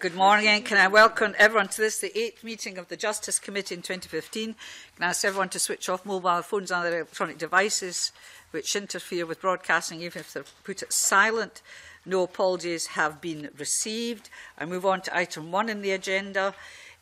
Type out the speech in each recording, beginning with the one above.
Good morning. Can I welcome everyone to this, the eighth meeting of the Justice Committee in 2015. Can I ask everyone to switch off mobile phones and other electronic devices which interfere with broadcasting, even if they're put at silent. No apologies have been received. I move on to item 1 in the agenda.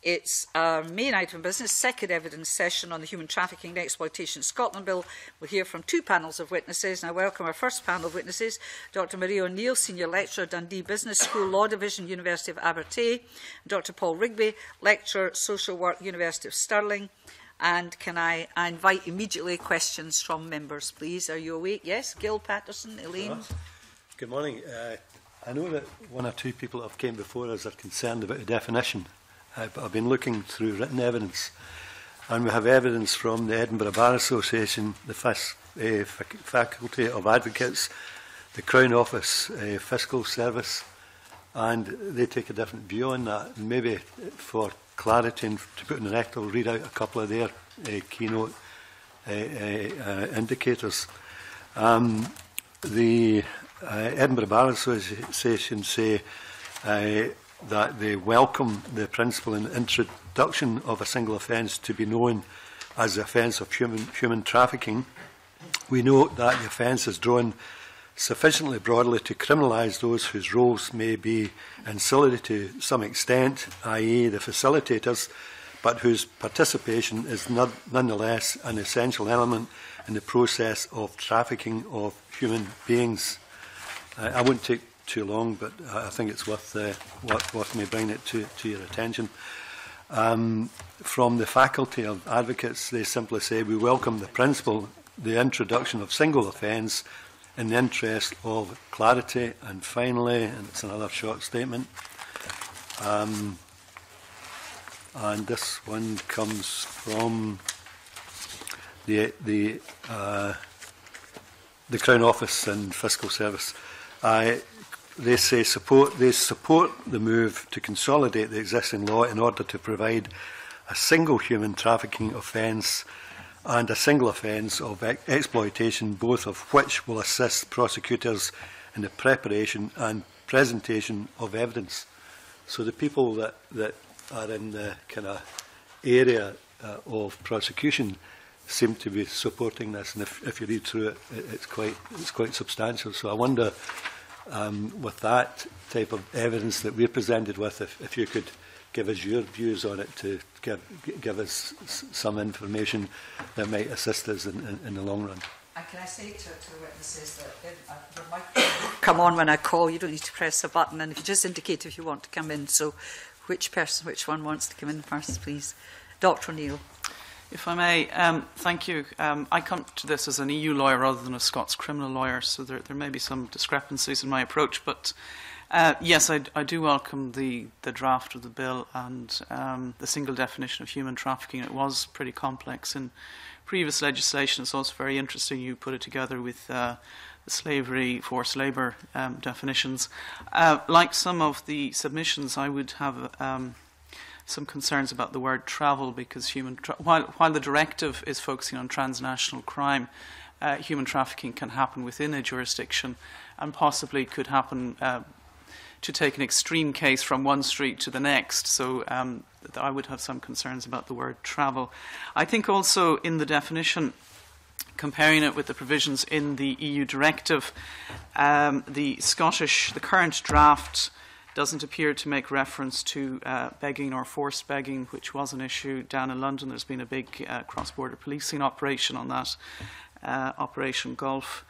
It's our main item of business, second evidence session on the Human Trafficking and Exploitation Scotland Bill. We'll hear from two panels of witnesses, and I welcome our first panel of witnesses, Dr Maria O'Neill, Senior Lecturer, Dundee Business School Law Division, University of Abertay, Dr Paul Rigby, Lecturer, Social Work, University of Stirling. And can I invite immediately questions from members, please? Are you awake? Yes? Gil, Patterson, Elaine? Good morning. I know that one or two people that have came before us are concerned about the definition. I've been looking through written evidence, and we have evidence from the Edinburgh Bar Association, the Faculty of Advocates, the Crown Office, Fiscal Service, and they take a different view on that. Maybe for clarity and to put in the record, I'll read out a couple of their keynote indicators. The Edinburgh Bar Association say that they welcome the principle and introduction of a single offence to be known as the offence of human trafficking. We note that the offence is drawn sufficiently broadly to criminalise those whose roles may be ancillary to some extent, i.e. the facilitators, but whose participation is nonetheless an essential element in the process of trafficking of human beings. I won't take too long, but I think it's worth me bringing it to your attention. From the Faculty of Advocates, they simply say, we welcome the principle, the introduction of single offence in the interest of clarity. And finally, and it's another short statement, and this one comes from the Crown Office and Fiscal Service. They say they support the move to consolidate the existing law in order to provide a single human trafficking offence and a single offence of exploitation, both of which will assist prosecutors in the preparation and presentation of evidence. So the people that are in the kind of area of prosecution seem to be supporting this, and if you read through it, it's quite substantial. So I wonder, with that type of evidence that we're presented with, if you could give us your views on it to give us some information that might assist us in the long run. And can I say to the witnesses that the microphone will come on when I call. You don't need to press a button, and if you just indicate if you want to come in. So which one wants to come in first, please? Dr O'Neill. If I may, thank you. I come to this as an EU lawyer rather than a Scots criminal lawyer, so there may be some discrepancies in my approach. But yes, I do welcome the draft of the bill and the single definition of human trafficking. It was pretty complex in previous legislation. It's also very interesting you put it together with the slavery, forced labour definitions. Like some of the submissions, I would have some concerns about the word travel, because while the directive is focusing on transnational crime, human trafficking can happen within a jurisdiction and possibly could happen, to take an extreme case, from one street to the next. So I would have some concerns about the word travel. I think also in the definition, comparing it with the provisions in the EU directive, the current draft doesn't appear to make reference to begging or forced begging, which was an issue down in London. There's been a big cross-border policing operation on that, Operation Golf.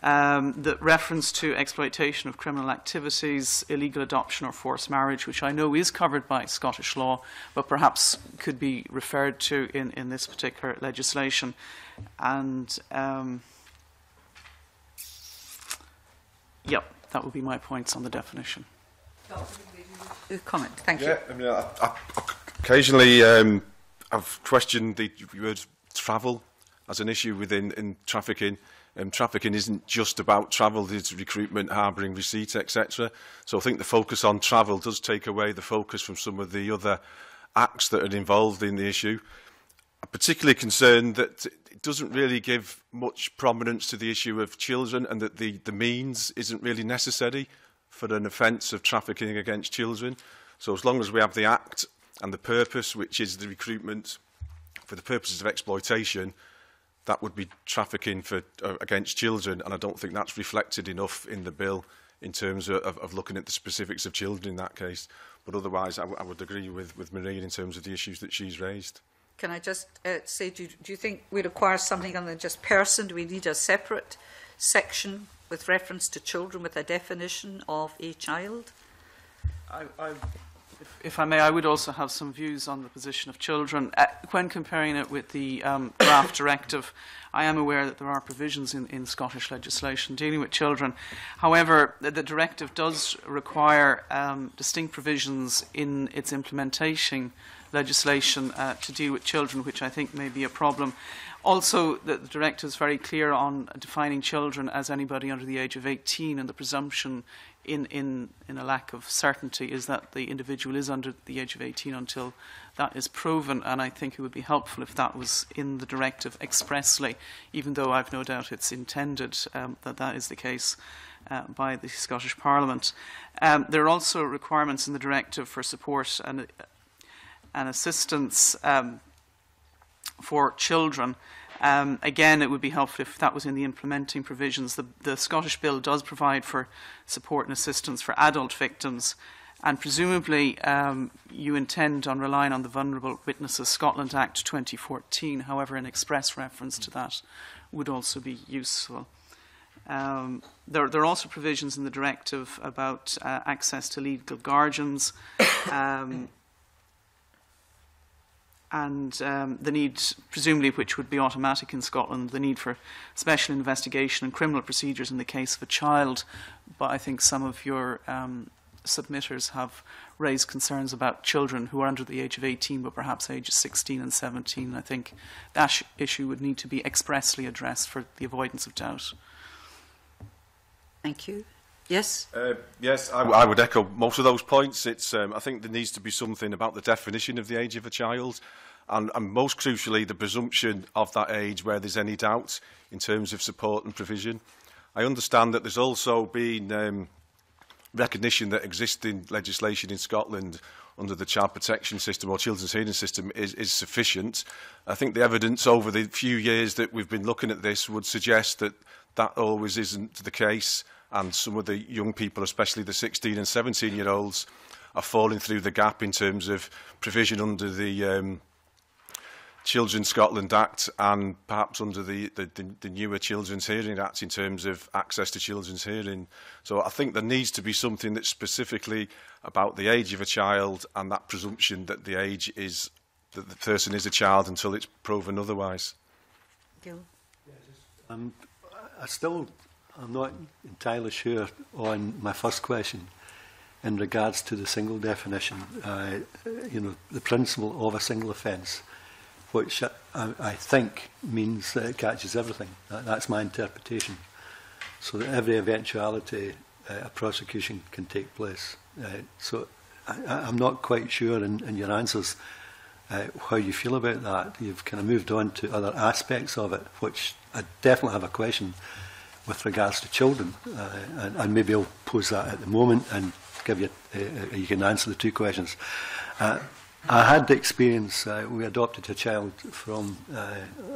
The reference to exploitation of criminal activities, illegal adoption or forced marriage, which I know is covered by Scottish law, but perhaps could be referred to in this particular legislation. And, yep, that would be my points on the definition. Comment. Thank you. Yeah, I mean, occasionally I've questioned the word travel as an issue within trafficking. Trafficking isn't just about travel, it's recruitment, harbouring, receipt, etc. So I think the focus on travel does take away the focus from some of the other acts that are involved in the issue. I'm particularly concerned that it doesn't really give much prominence to the issue of children, and that the means isn't really necessary for an offence of trafficking against children. So as long as we have the Act and the purpose, which is the recruitment for the purposes of exploitation, that would be trafficking for, against children, and I don't think that's reflected enough in the bill in terms of looking at the specifics of children in that case. But otherwise, I would agree with Maria in terms of the issues that she's raised. Can I just say, do you think we require something other than just person? Do we need a separate section with reference to children with a definition of a child? If I may, I would also have some views on the position of children. When comparing it with the draft directive, I am aware that there are provisions in Scottish legislation dealing with children. However, the directive does require distinct provisions in its implementation legislation to deal with children, which I think may be a problem. Also, the directive is very clear on defining children as anybody under the age of 18, and the presumption in a lack of certainty is that the individual is under the age of 18 until that is proven, and I think it would be helpful if that was in the directive expressly, even though I've no doubt it's intended that that is the case by the Scottish Parliament. There are also requirements in the directive for support and assistance for children. Again, it would be helpful if that was in the implementing provisions. The Scottish Bill does provide for support and assistance for adult victims, and presumably you intend on relying on the Vulnerable Witnesses Scotland Act 2014. However, an express reference to that would also be useful. There are also provisions in the directive about access to legal guardians, and the need, presumably, which would be automatic in Scotland, the need for special investigation and criminal procedures in the case of a child. But I think some of your submitters have raised concerns about children who are under the age of 18, but perhaps ages 16 and 17. I think that issue would need to be expressly addressed for the avoidance of doubt. Thank you. Yes? Yes, I would echo most of those points. It's, I think there needs to be something about the definition of the age of a child, and most crucially the presumption of that age where there's any doubt in terms of support and provision. I understand that there's also been recognition that existing legislation in Scotland under the child protection system or children's hearing system is sufficient. I think the evidence over the few years that we've been looking at this would suggest that that always isn't the case, and some of the young people, especially the 16 and 17-year-olds, are falling through the gap in terms of provision under the Children's Scotland Act and perhaps under the newer Children's Hearing Act in terms of access to children's hearing. So I think there needs to be something that's specifically about the age of a child and that presumption that the age is, that the person is a child until it's proven otherwise. Gil. I'm not entirely sure on my first question in regards to the single definition, you know, the principle of a single offence, which I think means that it catches everything. That's my interpretation. So that every eventuality a prosecution can take place. So I'm not quite sure in your answers how you feel about that. You've kind of moved on to other aspects of it, which I definitely have a question with regards to children, and maybe I'll pose that at the moment and give you, you can answer the two questions. I had the experience, we adopted a child from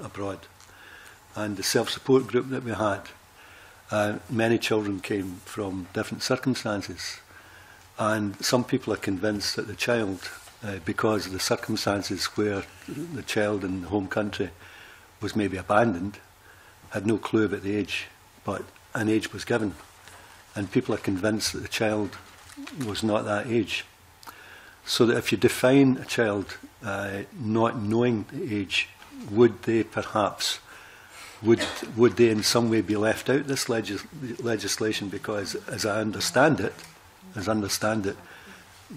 abroad, and the self-support group that we had, many children came from different circumstances, and some people are convinced that the child, because of the circumstances where the child in the home country was maybe abandoned, had no clue about the age. But an age was given, and people are convinced that the child was not that age. So that if you define a child not knowing the age, would they perhaps, would they in some way be left out this legislation? Because as I understand it,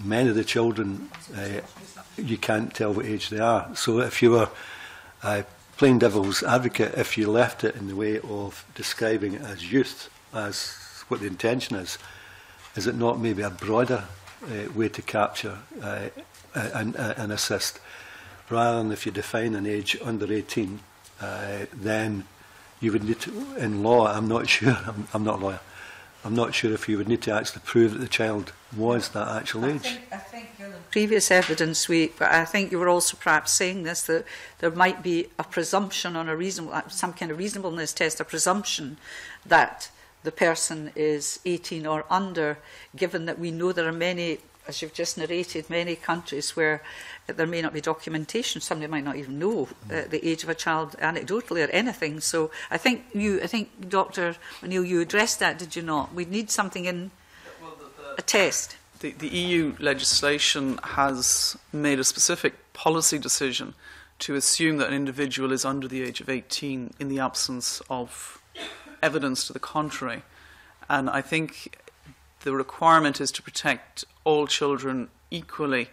many of the children, you can't tell what age they are. So if you were plain devil's advocate, if you left it in the way of describing it as youth, as what the intention is it not maybe a broader way to capture and assist? Rather than if you define an age under 18, then you would need to, in law, I'm not sure, I'm not a lawyer, I'm not sure if you would need to actually prove that the child was that actual age. I think in previous evidence week, but I think you were also perhaps saying this, that there might be a presumption on a reasonable, some kind of reasonableness test, a presumption that the person is 18 or under, given that we know there are many, as you've just narrated, many countries where there may not be documentation. Somebody might not even know the age of a child anecdotally or anything. So I think you, Dr. O'Neill, you addressed that, did you not? We need something in a test. The EU legislation has made a specific policy decision to assume that an individual is under the age of 18 in the absence of evidence to the contrary. And I think the requirement is to protect all children equally,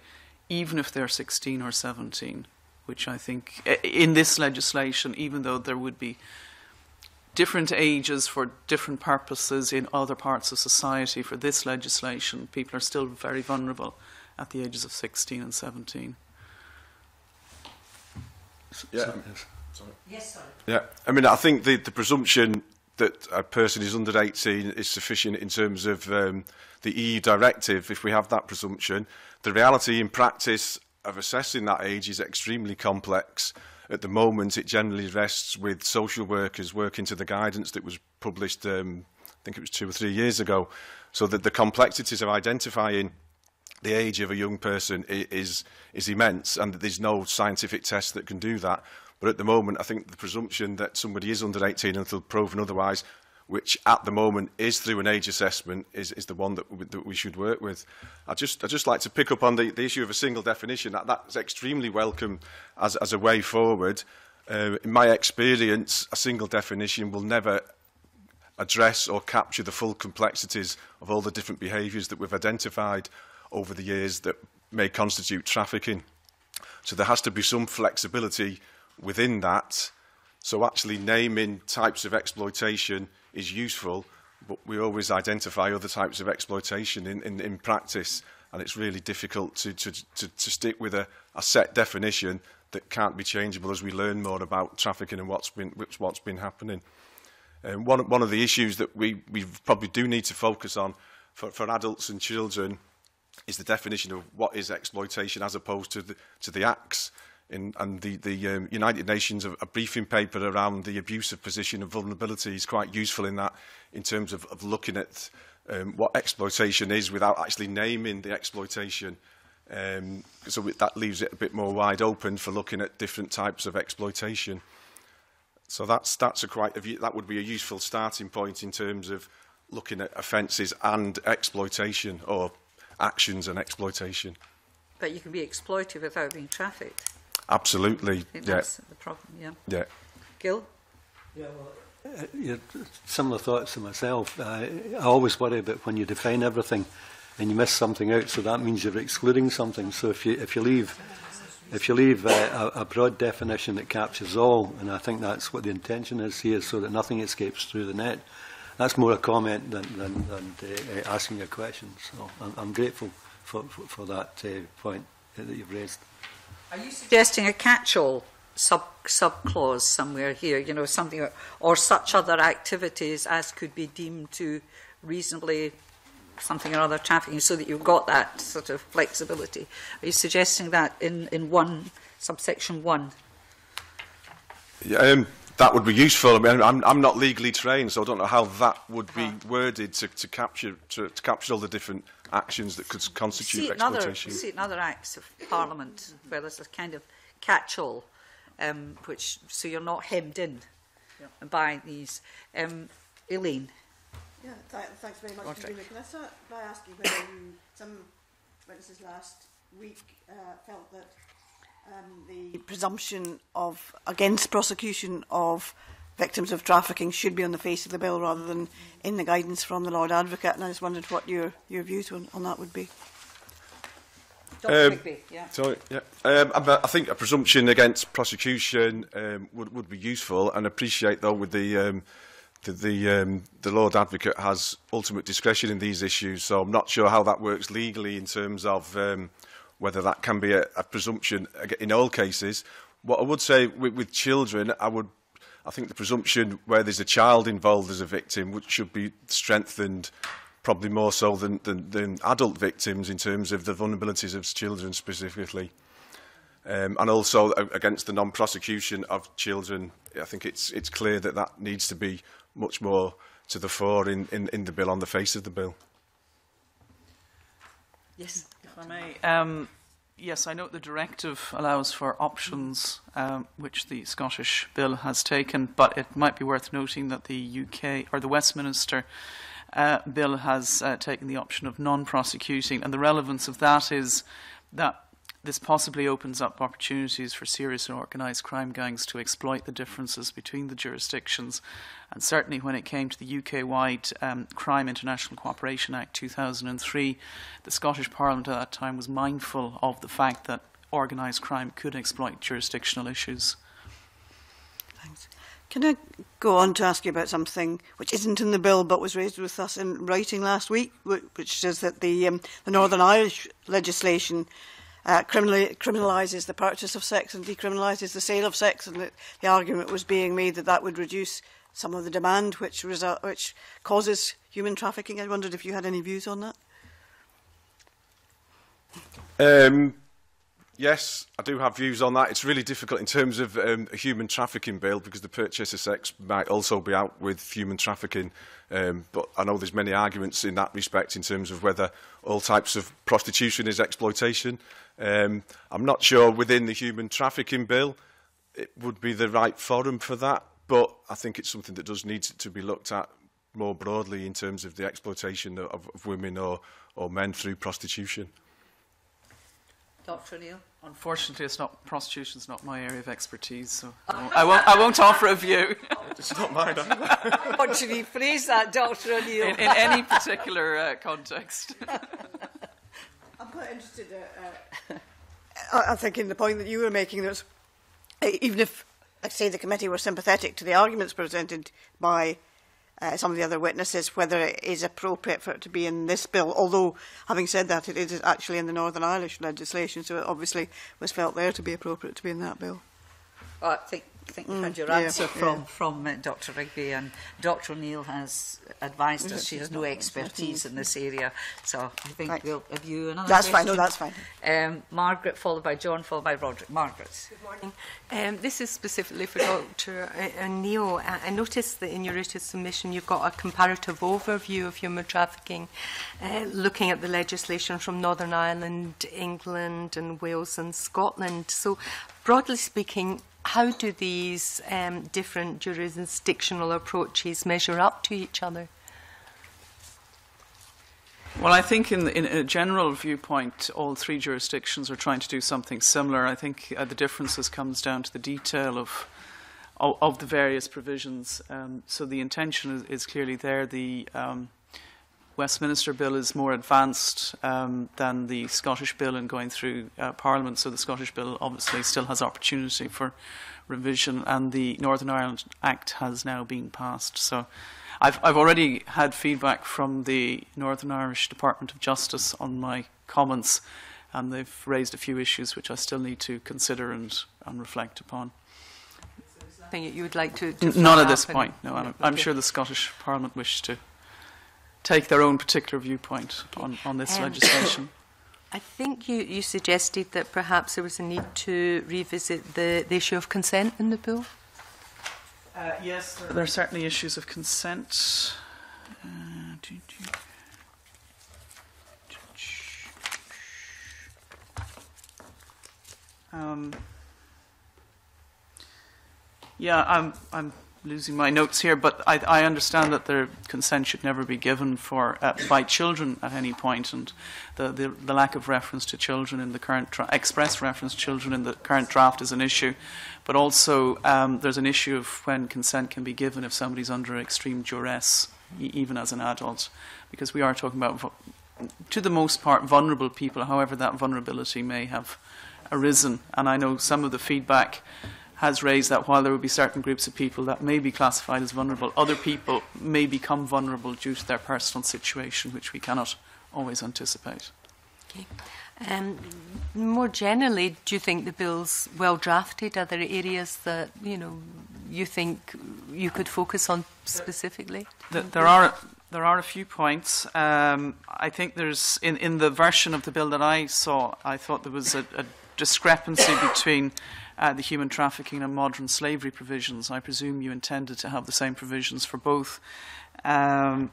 even if they're 16 or 17, which I think in this legislation, even though there would be different ages for different purposes in other parts of society, for this legislation, people are still very vulnerable at the ages of 16 and 17. Yeah. Sorry. Yes, sir. Yeah, I mean, I think the presumption that a person is under 18 is sufficient in terms of the EU directive. If we have that presumption, the reality in practice of assessing that age is extremely complex. At the moment, it generally rests with social workers working to the guidance that was published, I think it was 2 or 3 years ago, so that the complexities of identifying the age of a young person is immense, and that there's no scientific test that can do that. But at the moment, I think the presumption that somebody is under 18 until proven otherwise, which at the moment is through an age assessment, is the one that we should work with. I'd just like to pick up on the issue of a single definition. That's extremely welcome as a way forward. In my experience, a single definition will never address or capture the full complexities of all the different behaviours that we've identified over the years that may constitute trafficking. So there has to be some flexibility within that. So actually naming types of exploitation is useful, but we always identify other types of exploitation in practice, and it's really difficult to stick with a set definition that can't be changeable as we learn more about trafficking and what's been happening. And one of the issues that we probably do need to focus on for adults and children is the definition of what is exploitation as opposed to the acts. And the United Nations, a briefing paper around the abusive position of vulnerability is quite useful in that, in terms of looking at what exploitation is without actually naming the exploitation. So that leaves it a bit more wide open for looking at different types of exploitation. So that would be a useful starting point in terms of looking at offences and exploitation, or actions and exploitation. But you can be exploited without being trafficked. Absolutely, yeah. That's the problem, yeah. Yeah. Gil? Yeah, well, similar thoughts to myself. I always worry about when you define everything and you miss something out, so that means you're excluding something. So if you leave a broad definition that captures all, and I think that's what the intention is here, so that nothing escapes through the net. That's more a comment than asking a question. So I'm grateful for that point that you've raised. Are you suggesting a catch-all sub-clause somewhere here, you know, something, or such other activities as could be deemed to reasonably something or other trafficking, so that you've got that sort of flexibility? Are you suggesting that in subsection 1? Yeah, that would be useful. I mean, I'm not legally trained, so I don't know how that would be worded to capture all the different actions that could constitute exploitation. We see it in other acts of Parliament where there's a kind of catch-all, so you're not hemmed in by these. Elaine. Yeah, thanks very much, Sabrina. Can I start by asking whether some witnesses last week felt that the presumption of against prosecution of victims of trafficking should be on the face of the bill rather than in the guidance from the Lord Advocate, and I just wondered what your views on that would be. Dr. Rigby, yeah. Sorry, yeah. I think a presumption against prosecution would be useful, and appreciate though with the Lord Advocate has ultimate discretion in these issues, so I'm not sure how that works legally in terms of whether that can be a presumption in all cases. What I would say with children, I would I think the presumption where there's a child involved as a victim, which should be strengthened probably more so than adult victims in terms of the vulnerabilities of children specifically. And also against the non-prosecution of children, I think it's clear that that needs to be much more to the fore in the bill, on the face of the bill. Yes, if I may. Yes, I note the directive allows for options which the Scottish bill has taken, but it might be worth noting that the UK, or the Westminster bill, has taken the option of non-prosecuting, and the relevance of that is that this possibly opens up opportunities for serious and organised crime gangs to exploit the differences between the jurisdictions. And certainly when it came to the UK-wide Crime International Cooperation Act 2003, the Scottish Parliament at that time was mindful of the fact that organised crime could exploit jurisdictional issues. Thanks. Can I go on to ask you about something which isn't in the bill but was raised with us in writing last week, which says that the Northern Irish legislation criminalises the purchase of sex and decriminalises the sale of sex, and the argument was being made that that would reduce some of the demand which causes human trafficking. I wondered if you had any views on that. Yes, I do have views on that. It's really difficult in terms of a human trafficking bill, because the purchase of sex might also be out with human trafficking. But I know there's many arguments in that respect in terms of whether all types of prostitution is exploitation. I'm not sure within the human trafficking bill it would be the right forum for that, but I think it's something that does need to be looked at more broadly in terms of the exploitation of women or men through prostitution. Dr. O'Neill? Unfortunately, prostitution is not my area of expertise, so I won't offer a view. It's not mine. I want to rephrase that, Dr. O'Neill. In any particular context. I'm quite interested. I think in the point that you were making, that even if, let's say, the committee were sympathetic to the arguments presented by some of the other witnesses, whether it is appropriate for it to be in this bill, although, having said that, it is actually in the Northern Irish legislation, so it obviously was felt there to be appropriate to be in that bill. Well, I think you had your answer from Dr. Rigby, and Dr. O'Neill has advised us she has no expertise in this area, so I think we'll have you another question. Fine, no, that's fine. Margaret, followed by John, followed by Roderick. Margaret. Good morning. This is specifically for Dr. O'Neill. I noticed that in your written submission you've got a comparative overview of human trafficking, looking at the legislation from Northern Ireland, England and Wales and Scotland. So, broadly speaking, how do these different jurisdictional approaches measure up to each other? Well, I think in a general viewpoint, all three jurisdictions are trying to do something similar. I think the differences comes down to the detail of the various provisions. So the intention is clearly there. The Westminster bill is more advanced than the Scottish bill in going through Parliament, so the Scottish bill obviously still has opportunity for revision, and the Northern Ireland Act has now been passed. So I've already had feedback from the Northern Irish Department of Justice on my comments, and they've raised a few issues which I still need to consider and reflect upon. Thing that you would like to Not at this point, no. I'm sure the Scottish Parliament wished to take their own particular viewpoint on this legislation. I think you suggested that perhaps there was a need to revisit the issue of consent in the bill? Yes, there are certainly issues of consent. Yeah, I'm losing my notes here, but I understand that their consent should never be given for by children at any point, and the lack of reference to children in the current express reference to children in the current draft is an issue. But also, there's an issue of when consent can be given if somebody's under extreme duress, even as an adult, because we are talking about, to the most part, vulnerable people. However, that vulnerability may have arisen, and I know some of the feedback has raised that while there will be certain groups of people that may be classified as vulnerable, other people may become vulnerable due to their personal situation, which we cannot always anticipate. Okay. More generally, do you think the bill's well drafted? Are there areas that, you know, you think you could focus on specifically? There are a few points. I think there's, in the version of the bill that I saw, I thought there was a discrepancy between the human trafficking and modern slavery provisions. I presume you intended to have the same provisions for both. Sorry,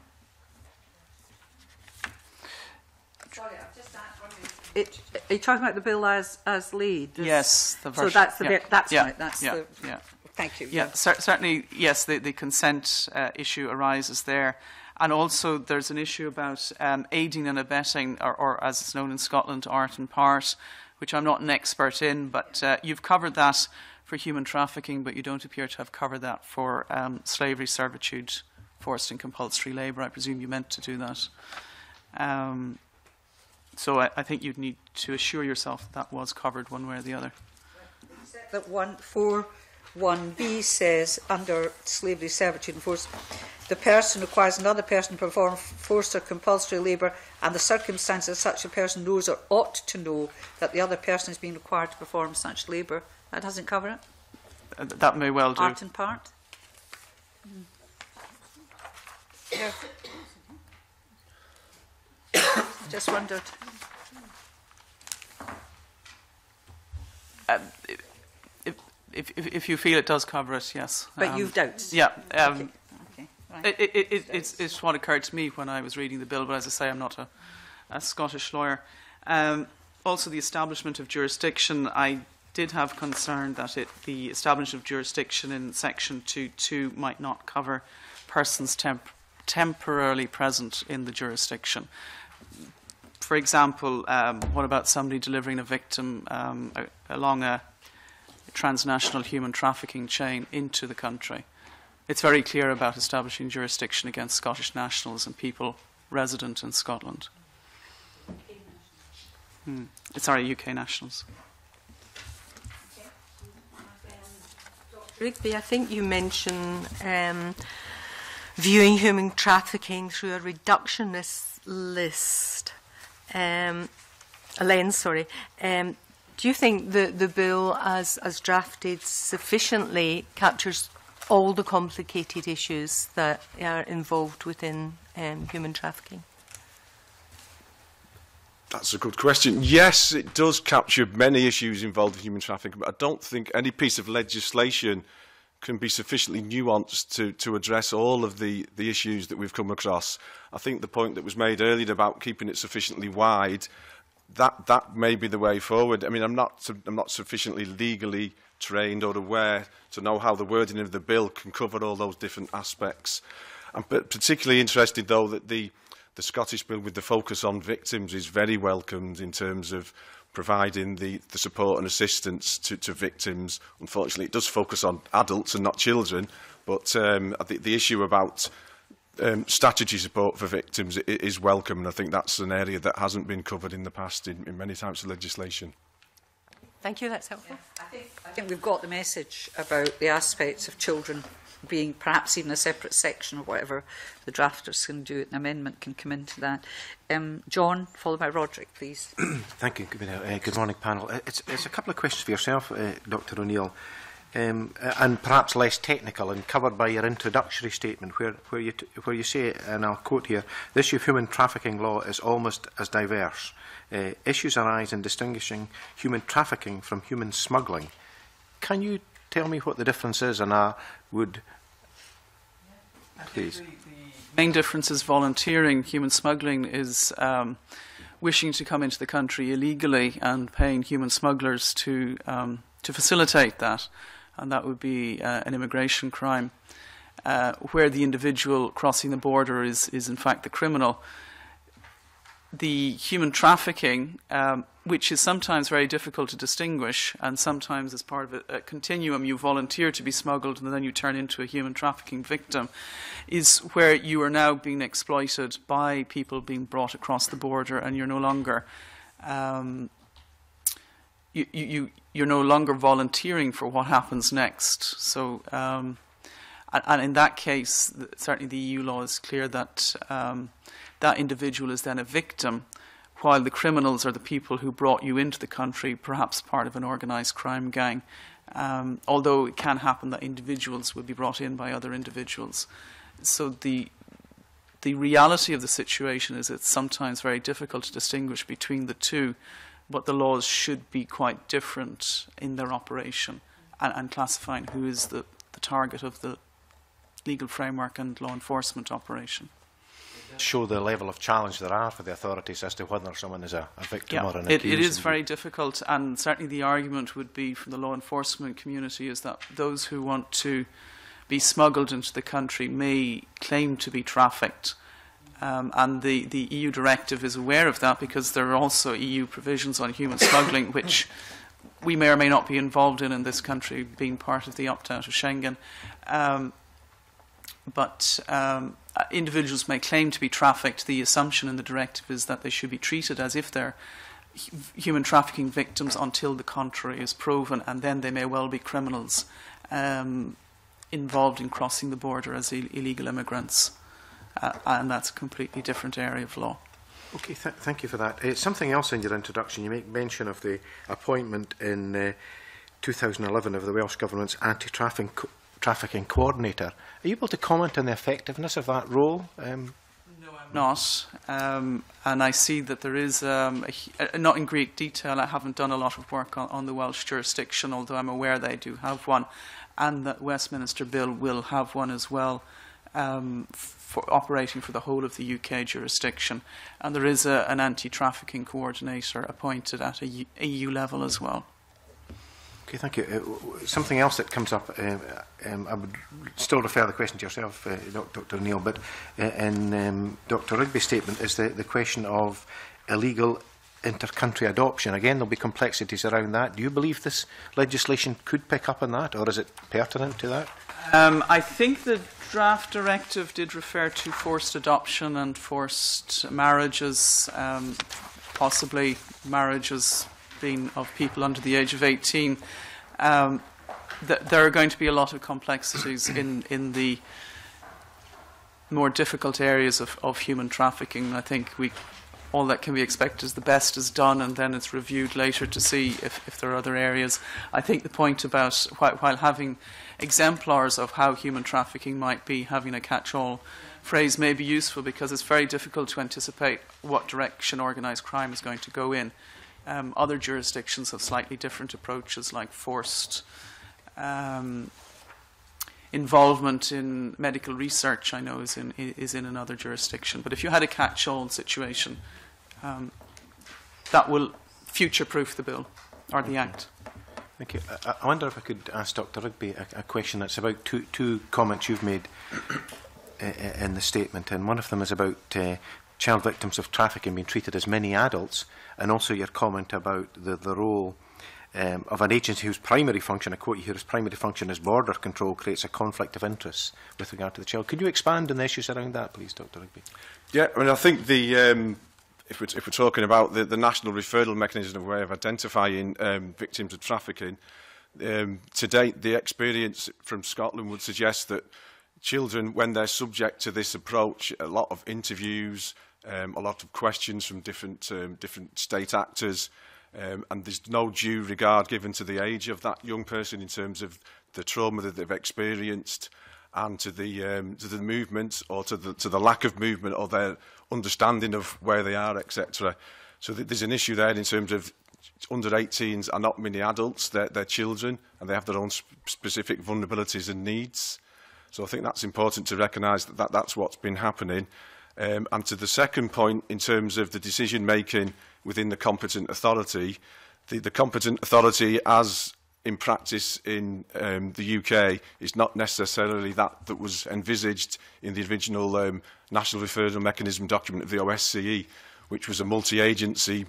I've just asked one minute. Are you talking about the bill as lead? Yes, the version. So that's the bit, that's right. That's the, thank you. Yeah, certainly, yes, the consent issue arises there. And also there's an issue about aiding and abetting, or as it's known in Scotland, art and part, which I'm not an expert in, but you've covered that for human trafficking, but you don't appear to have covered that for slavery, servitude, forced and compulsory labour. I presume you meant to do that. So I think you'd need to assure yourself that was covered one way or the other. Except that 141B says, under slavery, servitude and force, the person requires another person to perform forced or compulsory labour, and the circumstances such a person knows or ought to know that the other person is being required to perform such labour. That doesn't cover it? That may well do. Part and part? Mm. Yeah. Just wondered. If you feel it does cover it, yes. But you've doubts? Yeah. Okay. It's what occurred to me when I was reading the bill, but as I say, I'm not a Scottish lawyer. Also, the establishment of jurisdiction. I did have concern that the establishment of jurisdiction in Section 2.2 might not cover persons temporarily present in the jurisdiction. For example, what about somebody delivering a victim along a transnational human trafficking chain into the country? It's very clear about establishing jurisdiction against Scottish nationals and people resident in Scotland. Sorry, UK nationals. Rigby, I think you mentioned viewing human trafficking through a reductionist list, lens. Sorry. Do you think the bill, as drafted, sufficiently captures all the complicated issues that are involved within human trafficking? That's a good question. Yes, it does capture many issues involved in human trafficking, but I don't think any piece of legislation can be sufficiently nuanced to address all of the issues that we've come across. I think the point that was made earlier about keeping it sufficiently wide, that may be the way forward. I mean, I'm not sufficiently legally trained or aware to know how the wording of the bill can cover all those different aspects. I'm particularly interested, though, that the Scottish bill with the focus on victims is very welcomed in terms of providing the support and assistance to victims. Unfortunately, it does focus on adults and not children, but the issue about statutory support for victims is welcome, and I think that's an area that hasn't been covered in the past in many types of legislation. Thank you, that's helpful. Yeah, I think we've got the message about the aspects of children being perhaps even a separate section, or whatever the drafters can do, an amendment can come into that. John, followed by Roderick, please. Thank you. Good morning, panel. It's a couple of questions for yourself, Dr. O'Neill. And perhaps less technical and covered by your introductory statement where you say, and I'll quote here, the issue of human trafficking law is almost as diverse. Issues arise in distinguishing human trafficking from human smuggling. Can you tell me what the difference is? And I would, please. The main difference is volunteering. Human smuggling is wishing to come into the country illegally and paying human smugglers to facilitate that. And that would be an immigration crime, where the individual crossing the border is in fact the criminal. The human trafficking, which is sometimes very difficult to distinguish, and sometimes as part of a continuum, you volunteer to be smuggled and then you turn into a human trafficking victim, is where you are now being exploited by people being brought across the border, and you're no longer you're no longer volunteering for what happens next. So, and in that case, certainly the EU law is clear that that individual is then a victim, while the criminals are the people who brought you into the country, perhaps part of an organised crime gang, although it can happen that individuals will be brought in by other individuals. So the reality of the situation is it's sometimes very difficult to distinguish between the two, but the laws should be quite different in their operation and classifying who is the target of the legal framework and law enforcement operation. Show the level of challenge there are for the authorities as to whether someone is a victim or an accused. It is very difficult, and certainly the argument would be from the law enforcement community is that those who want to be smuggled into the country may claim to be trafficked. And the EU directive is aware of that because there are also EU provisions on human smuggling, which we may or may not be involved in this country, being part of the opt-out of Schengen. But individuals may claim to be trafficked. The assumption in the directive is that they should be treated as if they're human trafficking victims until the contrary is proven, and then they may well be criminals involved in crossing the border as illegal immigrants. And that's a completely different area of law. Okay, thank you for that. Something else in your introduction, you make mention of the appointment in 2011 of the Welsh Government's anti-trafficking coordinator. Are you able to comment on the effectiveness of that role? No, I'm not. And I see that there is, not in great detail, I haven't done a lot of work on the Welsh jurisdiction, although I'm aware they do have one, and that Westminster Bill will have one as well. For operating for the whole of the UK jurisdiction, and there is an anti-trafficking coordinator appointed at a EU level as well. Okay, thank you. Something else that comes up, I would still refer the question to yourself, Dr. O'Neill, but in Dr. Rigby's statement is the question of illegal inter-country adoption. Again, there will be complexities around that. Do you believe this legislation could pick up on that, or is it pertinent to that? I think the draft directive did refer to forced adoption and forced marriages, possibly marriages being of people under the age of 18. There are going to be a lot of complexities in the more difficult areas of human trafficking. I think all that can be expected is the best is done, and then it's reviewed later to see if there are other areas. I think the point about, while having exemplars of how human trafficking might be, having a catch-all phrase may be useful because it's very difficult to anticipate what direction organised crime is going to go in. Other jurisdictions have slightly different approaches, like forced involvement in medical research, I know, is in another jurisdiction. But if you had a catch-all situation, that will future-proof the bill or the Act. Thank you. I wonder if I could ask Dr. Rigby a question that's about two comments you've made in the statement, and one of them is about child victims of trafficking being treated as mini adults, and also your comment about the role of an agency whose primary function, I quote you here, whose primary function is border control, creates a conflict of interest with regard to the child. Could you expand on the issues around that, please, Dr. Rigby? Yeah, I mean, I think the, if we're talking about the National Referral Mechanism, a way of identifying victims of trafficking, to date the experience from Scotland would suggest that children, when they're subject to this approach, a lot of interviews, a lot of questions from different state actors, and there's no due regard given to the age of that young person in terms of the trauma that they've experienced, and to the movement or to the lack of movement or their understanding of where they are, etc. So there's an issue there in terms of under 18s are not mini adults; they're children, and they have their own specific vulnerabilities and needs. So I think that's important to recognise that that's what's been happening. And to the second point, in terms of the decision-making within the competent authority, the competent authority, as in practice in the UK, is not necessarily that was envisaged in the original National Referral Mechanism document of the OSCE, which was a multi-agency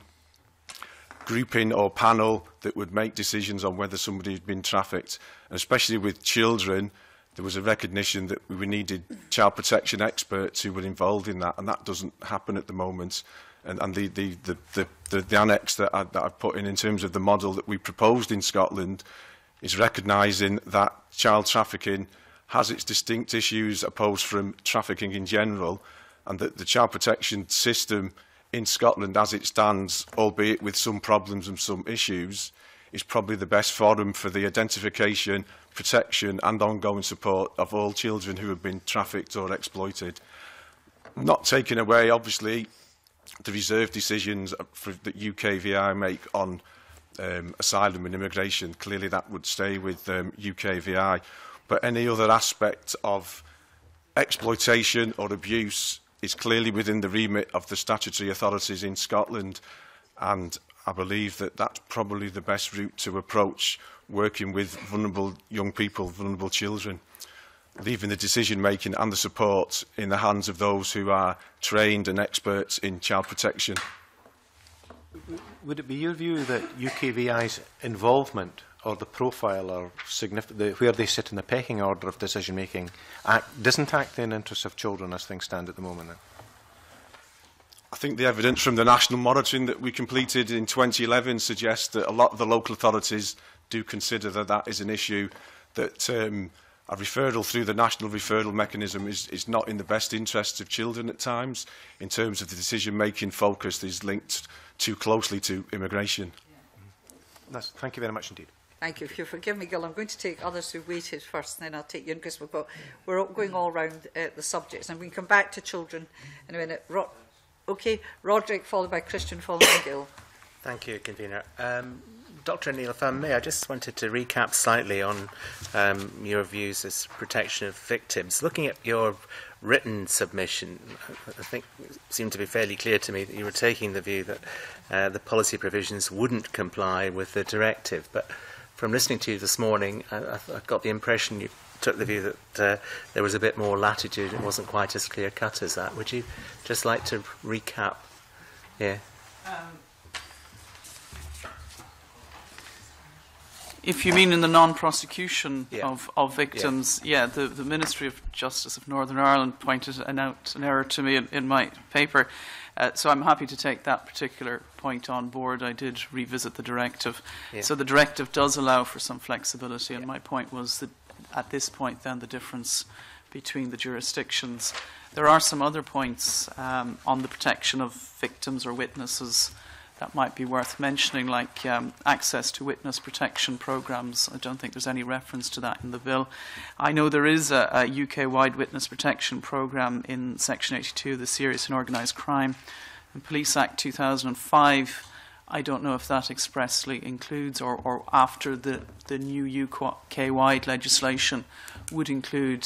grouping or panel that would make decisions on whether somebody had been trafficked. And especially with children, there was a recognition that we needed child protection experts who were involved in that, and that doesn't happen at the moment. And the annex that I've put in terms of the model that we proposed in Scotland is recognising that child trafficking has its distinct issues opposed from trafficking in general, and that the child protection system in Scotland as it stands, albeit with some problems and some issues, is probably the best forum for the identification, protection and ongoing support of all children who have been trafficked or exploited. Not taking away, obviously, the reserve decisions that UKVI make on asylum and immigration. Clearly that would stay with UKVI. But any other aspect of exploitation or abuse is clearly within the remit of the statutory authorities in Scotland, and I believe that that's probably the best route to approach working with vulnerable young people, vulnerable children, leaving the decision-making and the support in the hands of those who are trained and experts in child protection. Would it be your view that UKVI's involvement or the profile or where they sit in the pecking order of decision-making doesn't act in the interests of children as things stand at the moment then? I think the evidence from the national monitoring that we completed in 2011 suggests that a lot of the local authorities do consider that that is an issue, that a referral through the National Referral Mechanism is not in the best interests of children at times, in terms of the decision-making focus that is linked too closely to immigration. That's, thank you very much indeed. Thank you. If you'll forgive me, Gil, I'm going to take others who waited first, and then I'll take you in, because we're going all round the subjects, and we can come back to children in a minute. Okay, Roderick, followed by Christian, followed by Gil. Thank you, Convener. Dr. O'Neill, if I may, I just wanted to recap slightly on your views as protection of victims. Looking at your written submission, I think it seemed to be fairly clear to me that you were taking the view that the policy provisions wouldn't comply with the directive. But from listening to you this morning, I got the impression you took the view that there was a bit more latitude. It wasn't quite as clear-cut as that. Would you just like to recap? Yeah. If you mean in the non-prosecution of victims, the Ministry of Justice of Northern Ireland pointed out an error to me in my paper, so I'm happy to take that particular point on board. I did revisit the directive. Yeah. So the directive does allow for some flexibility, and my point was that at this point then the difference between the jurisdictions. There are some other points on the protection of victims or witnesses that might be worth mentioning, like access to witness protection programmes. I don't think there's any reference to that in the bill. I know there is a UK-wide witness protection programme in Section 82 of the Serious and Organised Crime and Police Act 2005. I don't know if that expressly includes or after the new UK-wide legislation would include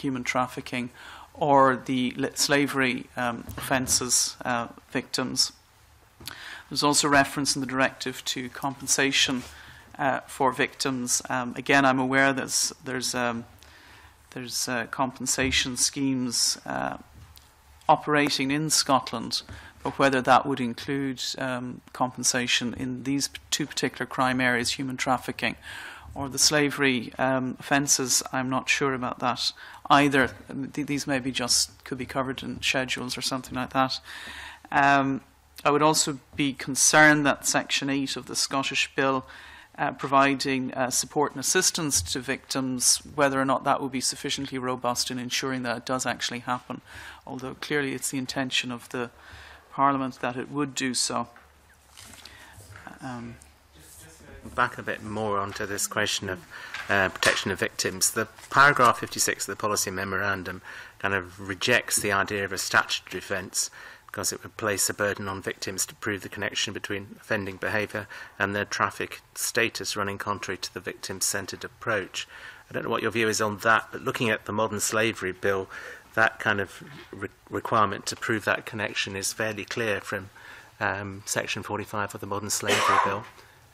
human trafficking or the slavery offences victims. There's also reference in the directive to compensation for victims. Again, I'm aware there's compensation schemes operating in Scotland, but whether that would include compensation in these two particular crime areas, human trafficking or the slavery offences, I'm not sure about that either. These maybe just could be covered in schedules or something like that. I would also be concerned that Section 8 of the Scottish Bill providing support and assistance to victims, whether or not that will be sufficiently robust in ensuring that it does actually happen, although clearly it's the intention of the Parliament that it would do so. Back a bit more onto this question of protection of victims. The paragraph 56 of the policy memorandum kind of rejects the idea of a statutory offence, because it would place a burden on victims to prove the connection between offending behaviour and their traffic status, running contrary to the victim-centred approach. I don't know what your view is on that, but looking at the modern slavery bill, that kind of requirement to prove that connection is fairly clear from Section 45 of the modern slavery bill.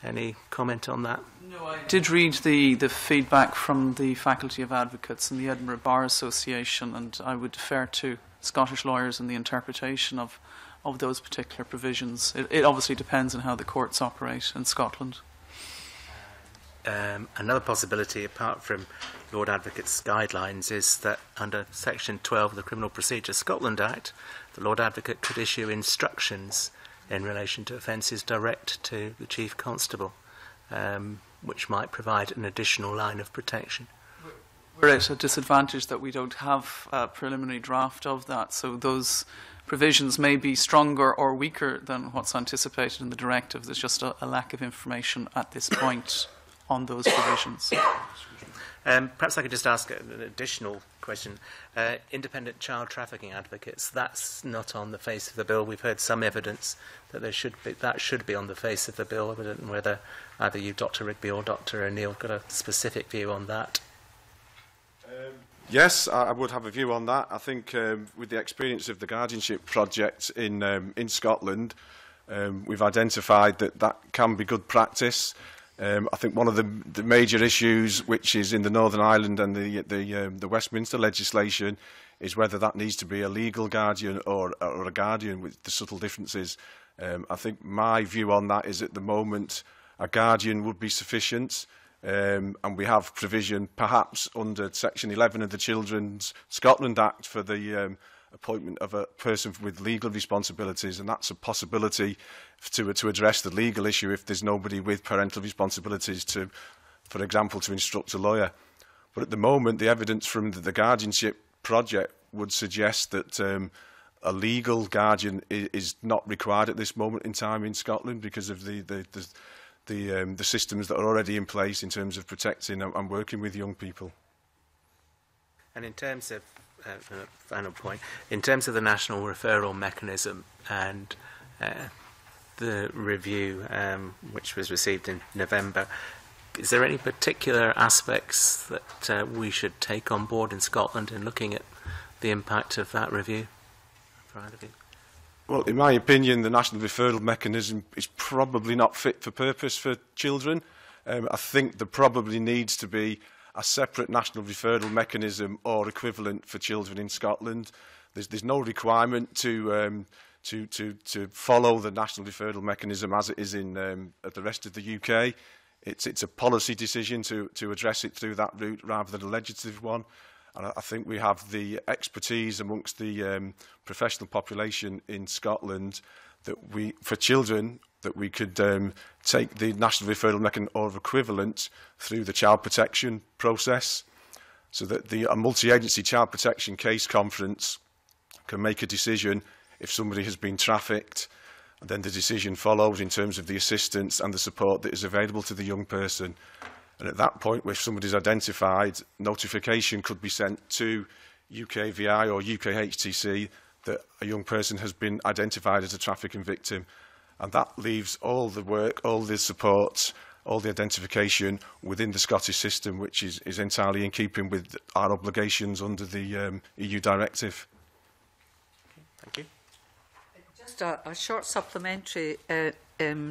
Any comment on that? No, I did read the feedback from the Faculty of Advocates and the Edinburgh Bar Association, and I would defer to Scottish lawyers and the interpretation of those particular provisions. It obviously depends on how the courts operate in Scotland. Another possibility, apart from Lord Advocate's guidelines, is that under Section 12 of the Criminal Procedure Scotland Act, the Lord Advocate could issue instructions in relation to offences direct to the Chief Constable, which might provide an additional line of protection. We're at a disadvantage that we don't have a preliminary draft of that, so those provisions may be stronger or weaker than what's anticipated in the directive. There's just a lack of information at this point on those provisions. Perhaps I could just ask an additional question. Independent child trafficking advocates, that's not on the face of the bill. We've heard some evidence that there should be, that should be on the face of the bill. I don't know whether either you, Dr. Rigby or Dr. O'Neill, got a specific view on that. Yes, I would have a view on that. I think with the experience of the guardianship project in Scotland, we've identified that that can be good practice. I think one of the major issues, which is in the Northern Ireland and the Westminster legislation, is whether that needs to be a legal guardian or a guardian, with the subtle differences. I think my view on that is at the moment a guardian would be sufficient. And we have provision, perhaps under Section 11 of the Children's Scotland Act, for the appointment of a person with legal responsibilities, and that's a possibility to address the legal issue if there's nobody with parental responsibilities to, for example, to instruct a lawyer. But at the moment, the evidence from the guardianship project would suggest that a legal guardian is not required at this moment in time in Scotland because of the systems that are already in place in terms of protecting and working with young people. And in terms of, final point, in terms of the National Referral Mechanism and the review which was received in November, is there any particular aspects that we should take on board in Scotland in looking at the impact of that review? Well, in my opinion, the National Referral Mechanism is probably not fit for purpose for children. I think there probably needs to be a separate National Referral Mechanism or equivalent for children in Scotland. There's no requirement to follow the National Referral Mechanism as it is in the rest of the UK. It's a policy decision to address it through that route rather than a legislative one. And I think we have the expertise amongst the professional population in Scotland that we, for children, that we could take the National Referral Mechanism or equivalent through the child protection process, so that a multi-agency child protection case conference can make a decision if somebody has been trafficked, and then the decision follows in terms of the assistance and the support that is available to the young person. And at that point, if somebody's identified, notification could be sent to UKVI or UKHTC that a young person has been identified as a trafficking victim. And that leaves all the work, all the support, all the identification within the Scottish system, which is entirely in keeping with our obligations under the EU directive. Thank you. Just a short supplementary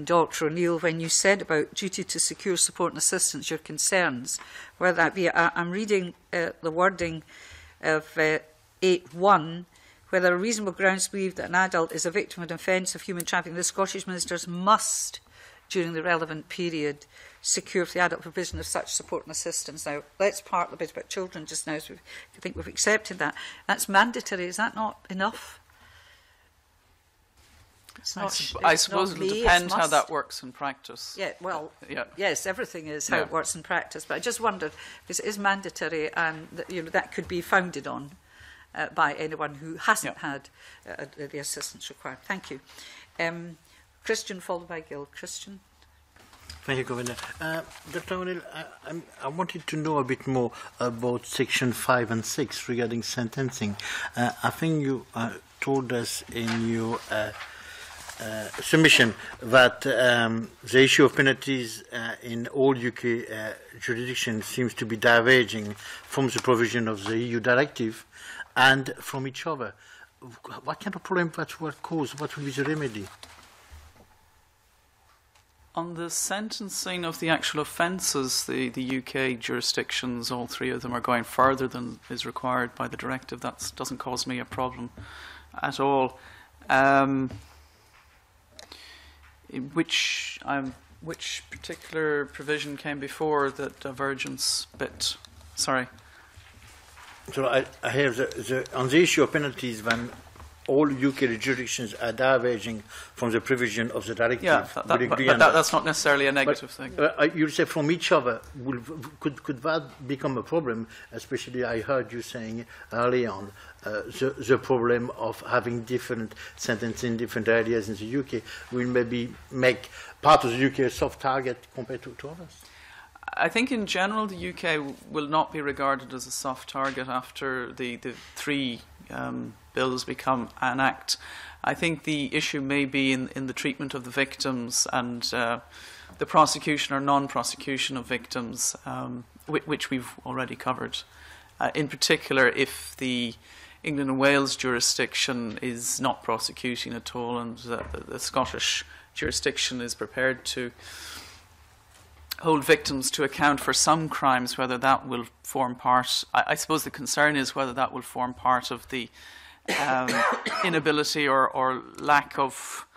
Dr. O'Neill, when you said about duty to secure support and assistance, your concerns, whether that be, I'm reading the wording of 8.1, whether a reasonable grounds believed that an adult is a victim of an offence of human trafficking, the Scottish ministers must, during the relevant period, secure for the adult provision of such support and assistance. Now, let's part the bit about children just now, so I think we've accepted that. That's mandatory. Is that not enough? I suppose it will depend how that works in practice. Yeah, well, yeah. Yes, everything is how it works in practice. But I just wondered, because it is mandatory, and you know, that could be founded on by anyone who hasn't had the assistance required. Thank you. Christian, followed by Gil. Christian. Thank you, Governor. Dr. O'Neill, I wanted to know a bit more about Section 5 and 6 regarding sentencing. I think you told us in your submission that the issue of penalties in all UK jurisdictions seems to be diverging from the provision of the EU directive and from each other. What kind of problem that will cause? What will be the remedy? On the sentencing of the actual offences, the UK jurisdictions, all three of them, are going further than is required by the directive. That doesn't cause me a problem at all. Which particular provision came before that divergence bit? Sorry. So I have on the issue of penalties, when all UK jurisdictions are diverging from the provision of the directive. Yeah, that's not necessarily a negative thing. You say from each other, could that become a problem? Especially, I heard you saying early on the problem of having different sentences in different areas in the UK will maybe make part of the UK a soft target compared to others. I think in general the UK will not be regarded as a soft target after the three bills become an act. I think the issue may be in the treatment of the victims and the prosecution or non-prosecution of victims, which we've already covered. In particular, if the England and Wales jurisdiction is not prosecuting at all and the Scottish jurisdiction is prepared to hold victims to account for some crimes, whether that will form part, I suppose the concern is whether that will form part of the inability or lack of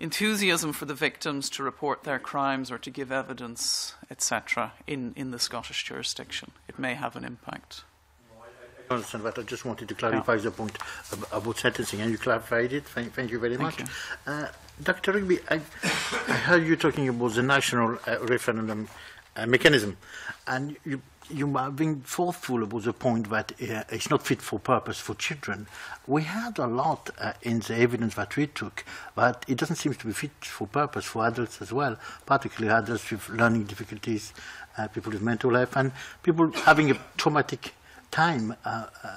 enthusiasm for the victims to report their crimes or to give evidence, etc. in the Scottish jurisdiction. It may have an impact. I understand that. I just wanted to clarify the point about sentencing, and you clarified it. Thank you very much. Dr. Rigby, I heard you talking about the national referendum mechanism, and you are being thoughtful about the point that it's not fit for purpose for children. We had a lot in the evidence that we took, but it doesn't seem to be fit for purpose for adults as well, particularly adults with learning difficulties, people with mental health, and people having a traumatic time,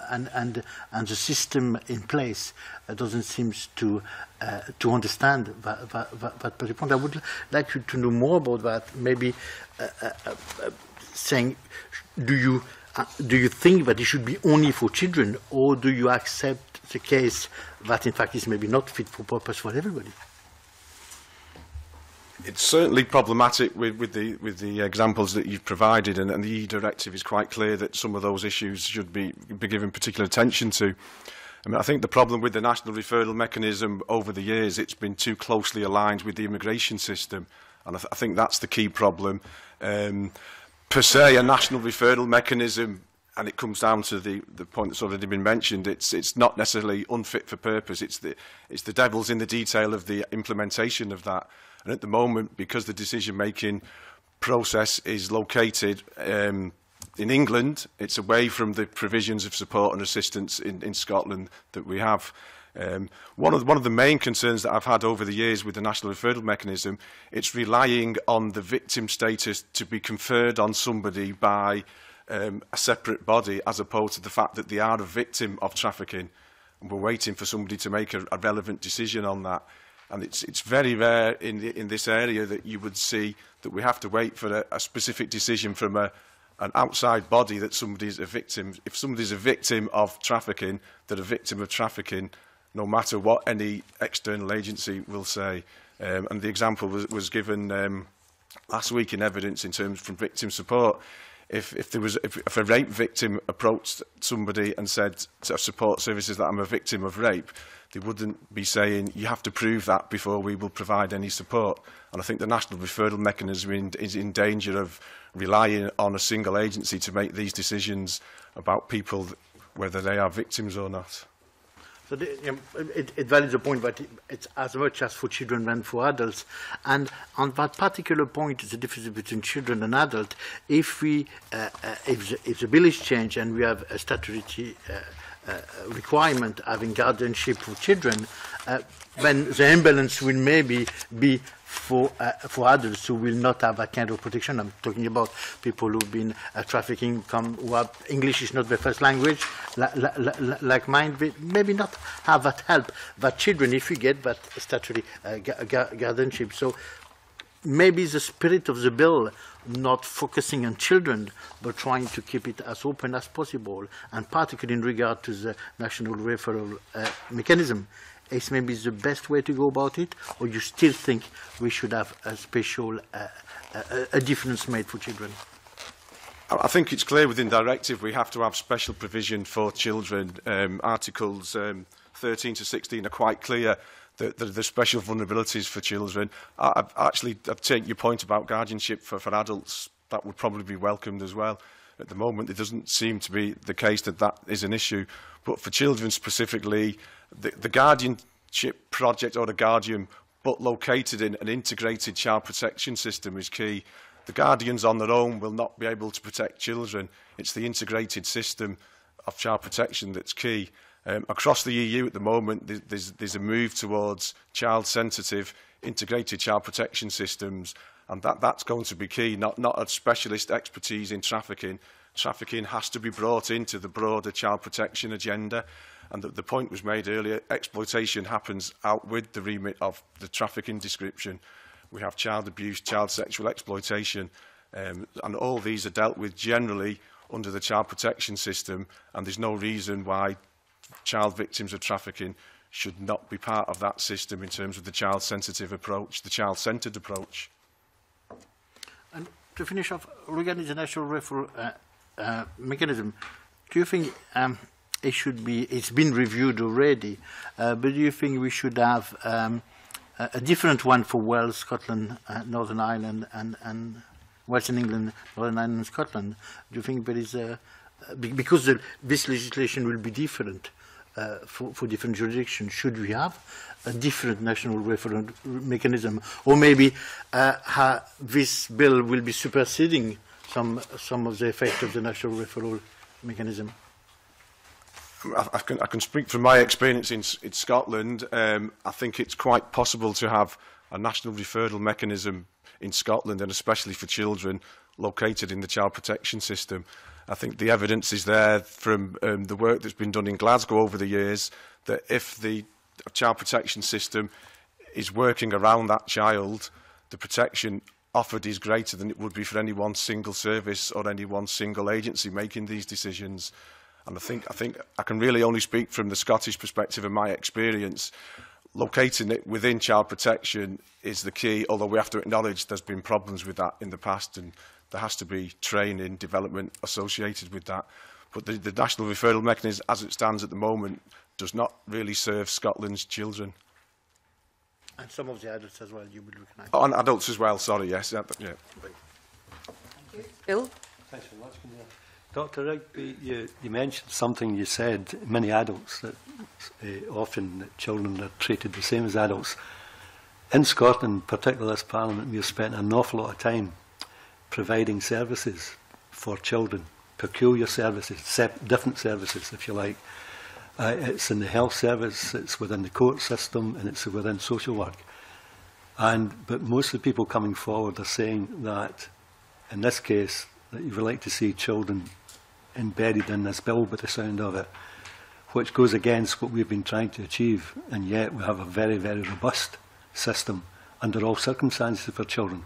and the system in place doesn't seem to understand that particular point. I would like you to know more about that. Maybe saying, do you think that it should be only for children, or do you accept the case that in fact is maybe not fit for purpose for everybody? It's certainly problematic with the examples that you've provided, and the EU directive is quite clear that some of those issues should be given particular attention to. I mean, I think the problem with the National Referral Mechanism over the years, it's been too closely aligned with the immigration system, and I think that's the key problem. Per se, a National Referral Mechanism, and it comes down to the point that's already been mentioned, it's not necessarily unfit for purpose, it's the devil's in the detail of the implementation of that. And at the moment, because the decision-making process is located in England, it's away from the provisions of support and assistance in Scotland that we have. One of the main concerns that I've had over the years with the National Referral Mechanism, it's relying on the victim status to be conferred on somebody by a separate body, as opposed to the fact that they are a victim of trafficking. And we're waiting for somebody to make a relevant decision on that. And it's very rare in this area that you would see that we have to wait for a specific decision from an outside body that somebody's a victim. If somebody's a victim of trafficking, they're a victim of trafficking, no matter what any external agency will say. And the example was given last week in evidence in terms from victim support. If a rape victim approached somebody and said to support services that I'm a victim of rape, they wouldn't be saying, you have to prove that before we will provide any support. And I think the National Referral Mechanism is in danger of relying on a single agency to make these decisions about people, whether they are victims or not. So it validates the point that it's as much as for children than for adults. And on that particular point, the difference between children and adults, if the bill is changed and we have a statutory requirement having guardianship for children, then the imbalance will maybe be for adults who will not have that kind of protection. I'm talking about people who've been trafficking, who have English is not their first language, like mine, maybe not have that help. But children, if you get that statutory guardianship, so maybe the spirit of the bill, not focusing on children, but trying to keep it as open as possible, and particularly in regard to the national referral mechanism, is maybe the best way to go about it, or you still think we should have a special a difference made for children? I think it's clear within directive we have to have special provision for children. Articles 13 to 16 are quite clear. The special vulnerabilities for children. I've taken your point about guardianship for adults. That would probably be welcomed as well. at the moment, it doesn't seem to be the case that that is an issue. But for children specifically, the guardianship project or the guardian, but located in an integrated child protection system, is key. The guardians on their own will not be able to protect children. It's the integrated system of child protection that's key. Across the EU at the moment, there's a move towards child-sensitive, integrated child protection systems, and that's going to be key, not a specialist expertise in trafficking. Trafficking has to be brought into the broader child protection agenda, and the point was made earlier, exploitation happens out with the remit of the trafficking description. We have child abuse, child sexual exploitation, and all these are dealt with generally under the child protection system, and there's no reason why child victims of trafficking should not be part of that system in terms of the child-sensitive approach, the child-centred approach. And to finish off, regarding the National Referral Mechanism, do you think it should be, it's been reviewed already, but do you think we should have a different one for Wales, Scotland, Northern Ireland, and Western England, Northern Ireland and Scotland? Do you think there is a... Because this legislation will be different for different jurisdictions, should we have a different national referral mechanism? Or maybe this bill will be superseding some of the effect of the national referral mechanism? I can speak from my experience in Scotland. I think it's quite possible to have a national referral mechanism in Scotland, and especially for children located in the child protection system. I think the evidence is there from the work that's been done in Glasgow over the years that if the child protection system is working around that child, the protection offered is greater than it would be for any one single service or any one single agency making these decisions. And I think I can really only speak from the Scottish perspective and my experience. Locating it within child protection is the key, although we have to acknowledge there's been problems with that in the past, and there has to be training, development associated with that. But the National Referral Mechanism, as it stands at the moment, does not really serve Scotland's children. And some of the adults as well, you would recognise. Oh, and adults as well, sorry, yes. Yeah. Thank you. Bill? Thanks very much. Dr Rigby, you mentioned something, you said, many adults, that often children are treated the same as adults. In Scotland, particularly this Parliament, we have spent an awful lot of time providing services for children, peculiar services, different services, if you like. It's in the health service, it's within the court system, and it's within social work. But most of the people coming forward are saying that, in this case, that you would like to see children embedded in this bill by the sound of it, which goes against what we've been trying to achieve, and yet we have a very, very robust system under all circumstances for children.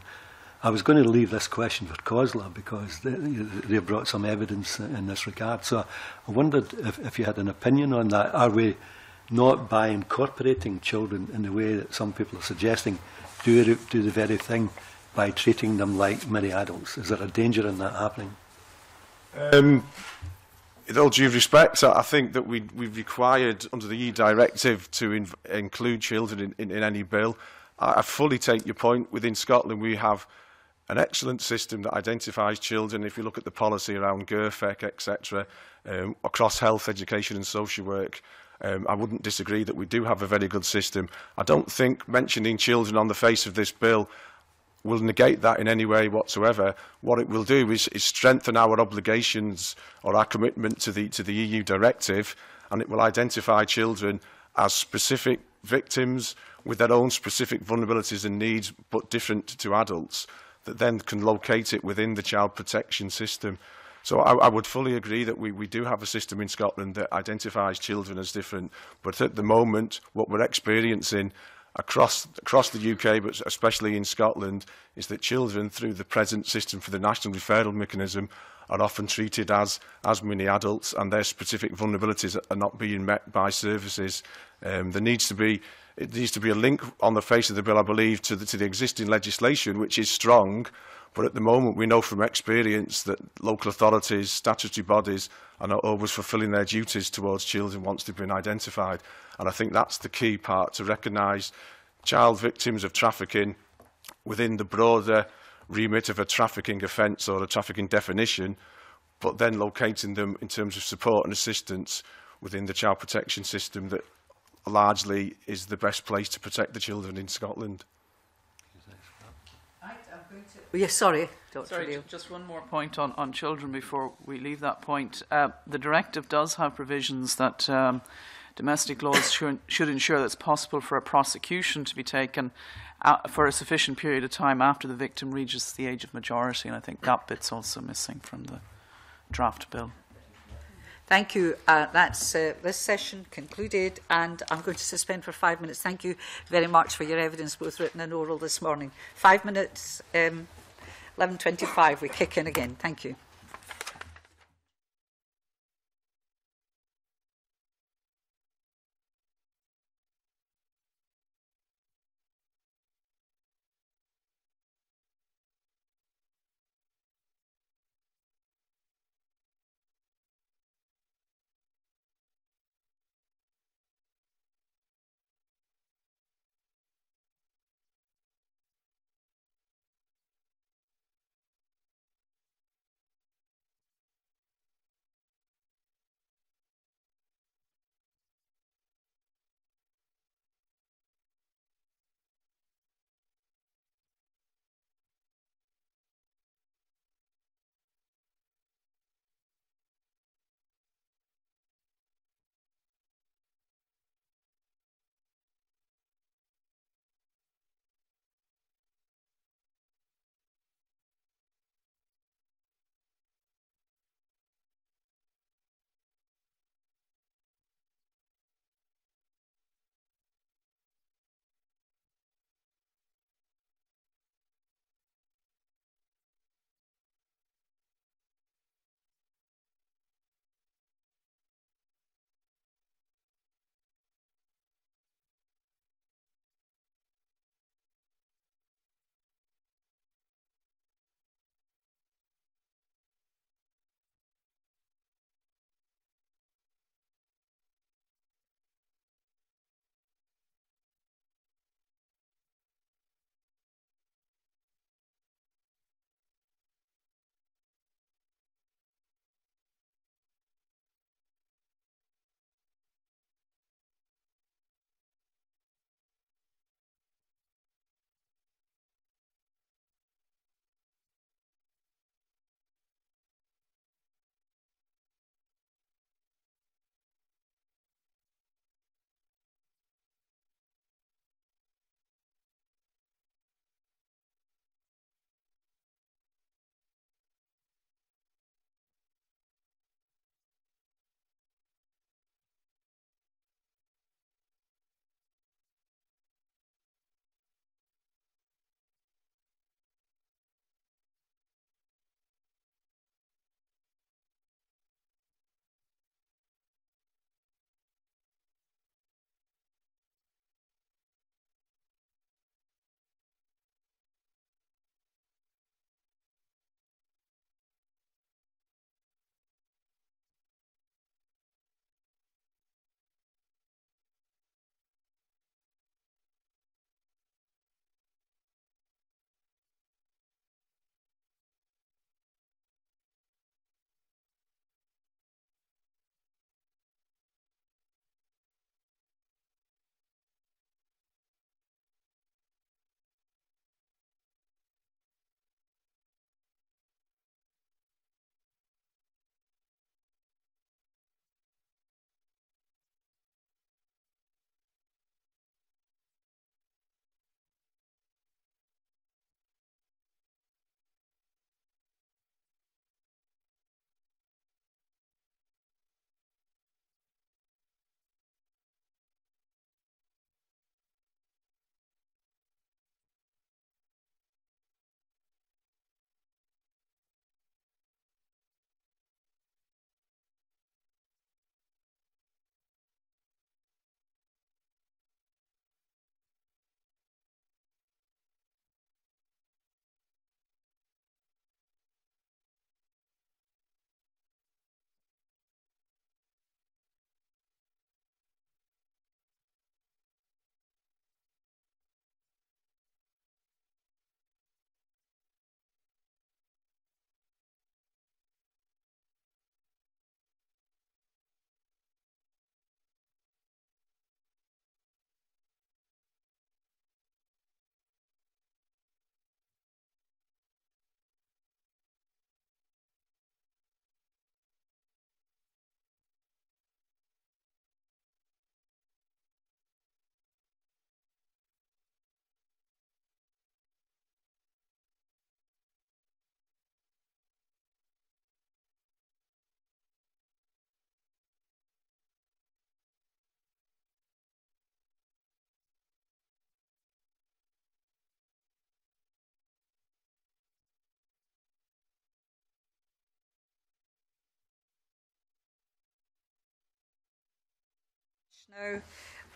I was going to leave this question for COSLA because they brought some evidence in this regard. So I wondered if you had an opinion on that. Are we not, by incorporating children in the way that some people are suggesting, do the very thing by treating them like many adults? Is there a danger in that happening? With all due respect, I think that we've required under the EU directive to include children in any bill. I fully take your point. Within Scotland, we have an excellent system that identifies children. If you look at the policy around GIRFEC, etc., across health, education and social work, I wouldn't disagree that we do have a very good system. I don't think mentioning children on the face of this bill will negate that in any way whatsoever. What it will do is strengthen our obligations or our commitment to the EU directive, and it will identify children as specific victims with their own specific vulnerabilities and needs, but different to adults, that then can locate it within the child protection system. So I would fully agree that we do have a system in Scotland that identifies children as different, but at the moment, what we're experiencing across the UK, but especially in Scotland, is that children, through the present system for the National Referral Mechanism, are often treated as mini adults, and their specific vulnerabilities are not being met by services. There needs to be a link on the face of the bill, I believe, to the existing legislation, which is strong, but at the moment we know from experience that local authorities, statutory bodies, are not always fulfilling their duties towards children once they've been identified. And I think that's the key part, to recognise child victims of trafficking within the broader remit of a trafficking offence or a trafficking definition, but then locating them in terms of support and assistance within the child protection system that largely is the best place to protect the children in Scotland. Yes, sorry, Dr. O'Neill. Just one more point on children before we leave that point. The directive does have provisions that domestic laws should ensure that it's possible for a prosecution to be taken for a sufficient period of time after the victim reaches the age of majority, and I think that bit's also missing from the draft bill. Thank you. That's this session concluded, and I'm going to suspend for 5 minutes. Thank you very much for your evidence, both written and oral, this morning. 5 minutes, 11:25, we kick in again. Thank you.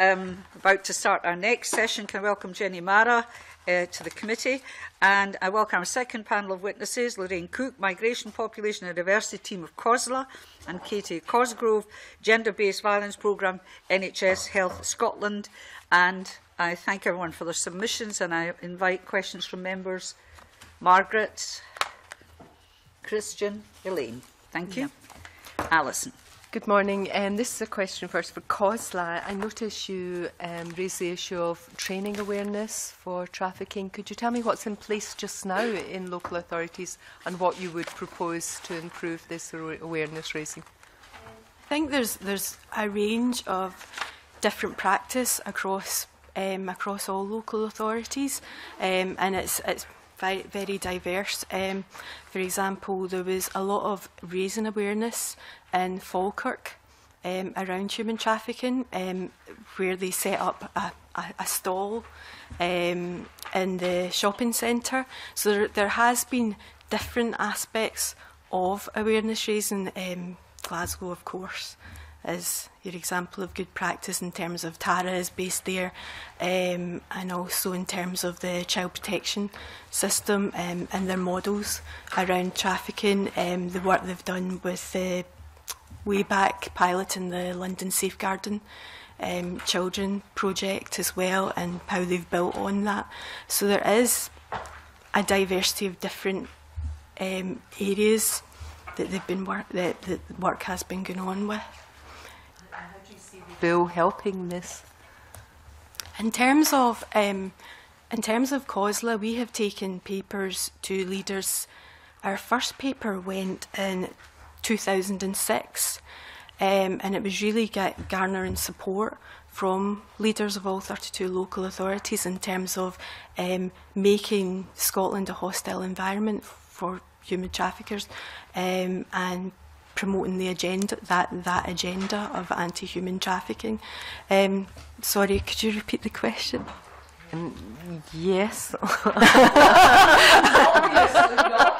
Now, about to start our next session, can I welcome Jenny Mara to the committee, and I welcome our second panel of witnesses, Lorraine Cook, Migration, Population and Diversity Team of COSLA, and Katie Cosgrove, Gender-Based Violence Programme, NHS Health Scotland. And I thank everyone for their submissions, and I invite questions from members. Margaret, Christian, Elaine. Thank you. Yeah. Alison. Good morning. This is a question first for COSLA. I notice you raised the issue of training awareness for trafficking. Could you tell me what's in place just now in local authorities and what you would propose to improve this awareness raising? I think there's a range of different practice across all local authorities, and it's very diverse. For example, there was a lot of raising awareness in Falkirk around human trafficking, where they set up a stall in the shopping centre. So there has been different aspects of awareness raising. Glasgow, of course, is your example of good practice in terms of Tara is based there, and also in terms of the child protection system and their models around trafficking, the work they've done with the way back piloting the London Safeguarding Children project as well, and how they've built on that. So there is a diversity of different areas that that work has been going on with. Bill helping this? In terms of COSLA, we have taken papers to leaders. Our first paper went in 2006, and it was really garnering support from leaders of all 32 local authorities in terms of making Scotland a hostile environment for human traffickers, and promoting the agenda, that agenda of anti-human trafficking. Sorry, could you repeat the question? Yes. Obviously not.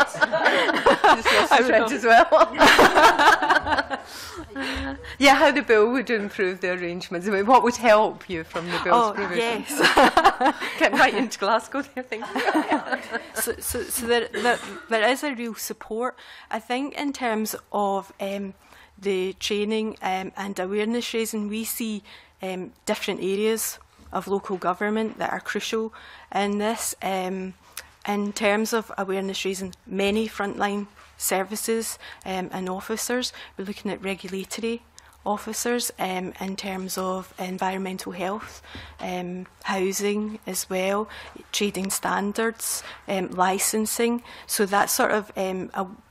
I read as well. Yeah, how the bill would improve the arrangements. I mean, what would help you from the bill's provisions? Yes. Get right into Glasgow there, thank you. So there is a real support. I think in terms of the training and awareness raising, we see different areas of local government that are crucial in this. In terms of awareness raising, many frontline services and officers, we're looking at regulatory officers in terms of environmental health, housing as well, trading standards, licensing. So that sort of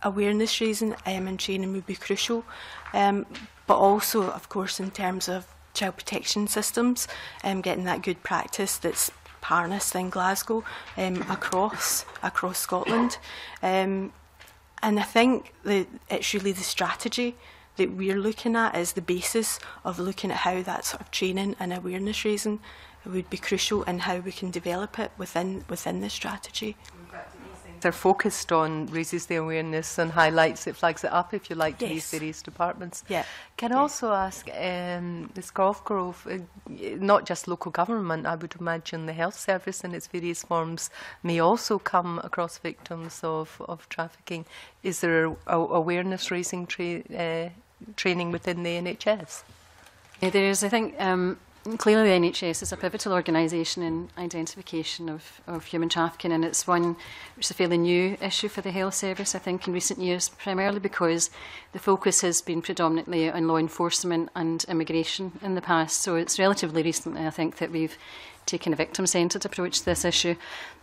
awareness raising and training would be crucial. But also, of course, in terms of child protection systems, getting that good practice that's harnessed in Glasgow across Scotland, and I think it's really the strategy that we're looking at is the basis of looking at how that sort of training and awareness raising would be crucial, and how we can develop it within the strategy. They're focused on raises the awareness and highlights it, flags it up, if you like, to these various departments. Yeah. Can I also ask, Ms. Cosgrove, not just local government, I would imagine the health service in its various forms may also come across victims of trafficking. Is there awareness raising training within the NHS? Yeah, there is. I think clearly the NHS is a pivotal organisation in identification of human trafficking, and it's one which is a fairly new issue for the health service, I think, in recent years, primarily because the focus has been predominantly on law enforcement and immigration in the past. So it's relatively recently, I think, that we've taken a victim-centred approach to this issue.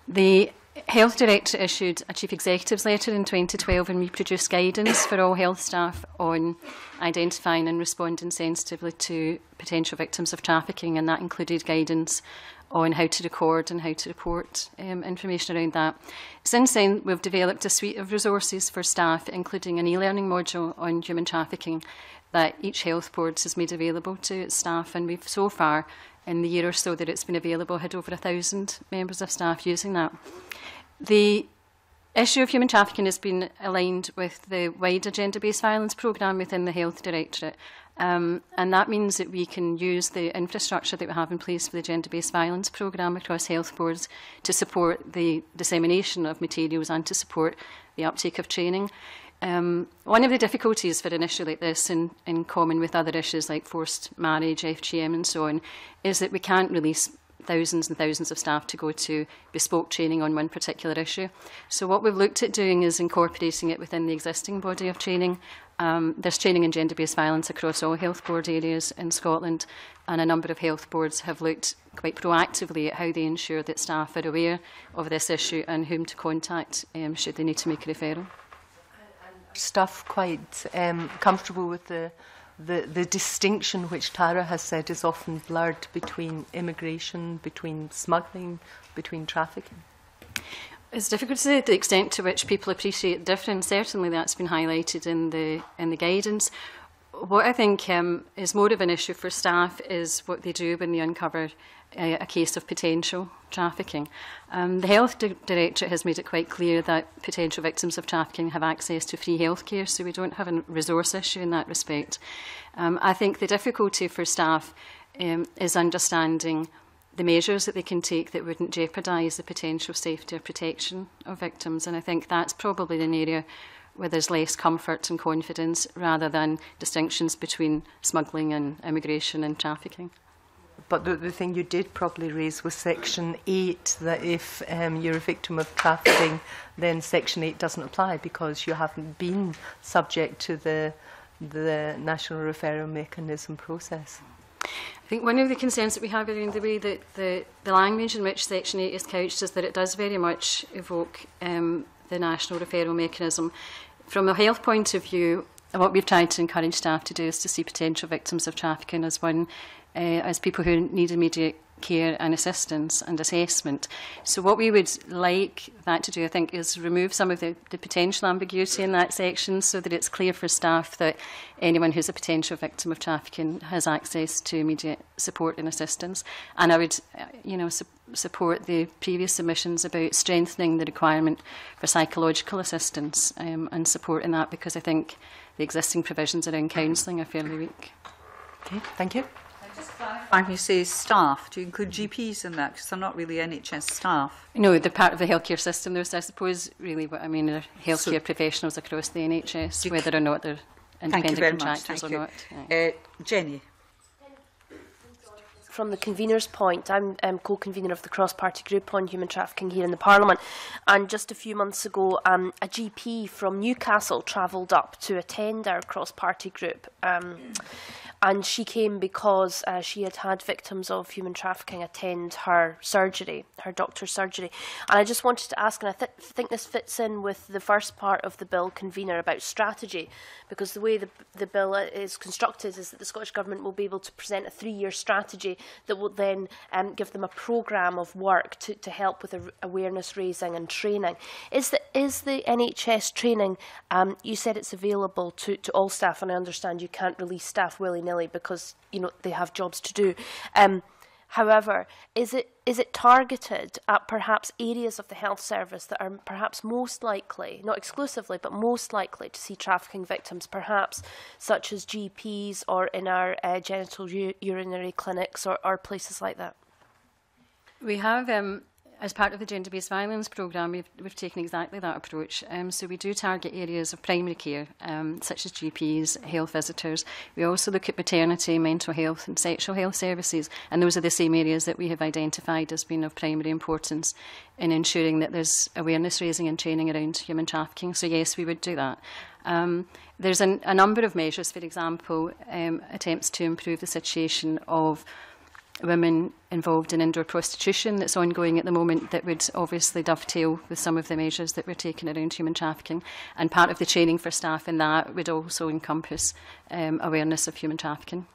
The Health Director issued a Chief Executive's letter in 2012, and we produced guidance for all health staff on identifying and responding sensitively to potential victims of trafficking, and that included guidance on how to record and how to report information around that. Since then, we've developed a suite of resources for staff, including an e-learning module on human trafficking that each health board has made available to its staff, and we've so far, in the year or so that it's been available, had over 1,000 members of staff using that. The issue of human trafficking has been aligned with the wider gender-based violence programme within the Health Directorate, And that means that we can use the infrastructure that we have in place for the Gender-Based Violence Programme across health boards to support the dissemination of materials and to support the uptake of training. One of the difficulties for an issue like this, in common with other issues like forced marriage, FGM and so on, is that we can't release thousands and thousands of staff to go to bespoke training on one particular issue. So what we've looked at doing is incorporating it within the existing body of training. There's training in gender-based violence across all health board areas in Scotland, and a number of health boards have looked quite proactively at how they ensure that staff are aware of this issue and whom to contact should they need to make a referral. Staff quite comfortable with the distinction which Tara has said is often blurred between immigration, between smuggling, between trafficking? It's difficult to say the extent to which people appreciate the difference. Certainly that's been highlighted in the guidance. What I think is more of an issue for staff is what they do when they uncover a case of potential trafficking. The Health Directorate has made it quite clear that potential victims of trafficking have access to free healthcare, so we don't have a resource issue in that respect. I think the difficulty for staff is understanding the measures that they can take that wouldn't jeopardise the potential safety or protection of victims, and I think that's probably an area where there's less comfort and confidence rather than distinctions between smuggling and immigration and trafficking. But the thing you did probably raise was Section 8, that if you're a victim of trafficking, then Section 8 doesn't apply because you haven't been subject to the National Referral Mechanism process. I think one of the concerns that we have around the way that the language in which Section 8 is couched is that it does very much evoke the National Referral Mechanism. From a health point of view, what we've tried to encourage staff to do is to see potential victims of trafficking as as people who need immediate care and assistance and assessment. So what we would like that to do, I think, is remove some of the potential ambiguity in that section so that it's clear for staff that anyone who's a potential victim of trafficking has access to immediate support and assistance. And I would, support the previous submissions about strengthening the requirement for psychological assistance and support in that, because I think the existing provisions around counselling are fairly weak. Okay, thank you. When you say staff, do you include GPs in that? Because they're not really NHS staff. No, they're part of the healthcare system. There's, I suppose, really what I mean are healthcare professionals across the NHS, whether or not they're independent contractors or not. Yeah. Jenny. From the convener's point, I'm co-convener of the cross-party group on human trafficking here in the Parliament, and just a few months ago a GP from Newcastle travelled up to attend our cross-party group, and she came because she had had victims of human trafficking attend her surgery, her doctor's surgery. And I just wanted to ask, and I think this fits in with the first part of the bill, convener, about strategy, because the way the bill is constructed is that the Scottish Government will be able to present a three-year strategy that will then give them a programme of work to help with awareness raising and training. Is the NHS training, you said it's available to all staff, and I understand you can't release staff willy-nilly because they have jobs to do. However, is it targeted at perhaps areas of the health service that are perhaps most likely, not exclusively, but most likely to see trafficking victims, perhaps such as GPs or in our genital urinary clinics or places like that? We have, as part of the Gender-Based Violence Programme, we've taken exactly that approach. So we do target areas of primary care, such as GPs, health visitors. We also look at maternity, mental health and sexual health services, and those are the same areas that we have identified as being of primary importance in ensuring that there's awareness raising and training around human trafficking. So yes, we would do that. There's a number of measures, for example, attempts to improve the situation of women involved in indoor prostitution that's ongoing at the moment, that would obviously dovetail with some of the measures that we're taking around human trafficking. And part of the training for staff in that would also encompass awareness of human trafficking.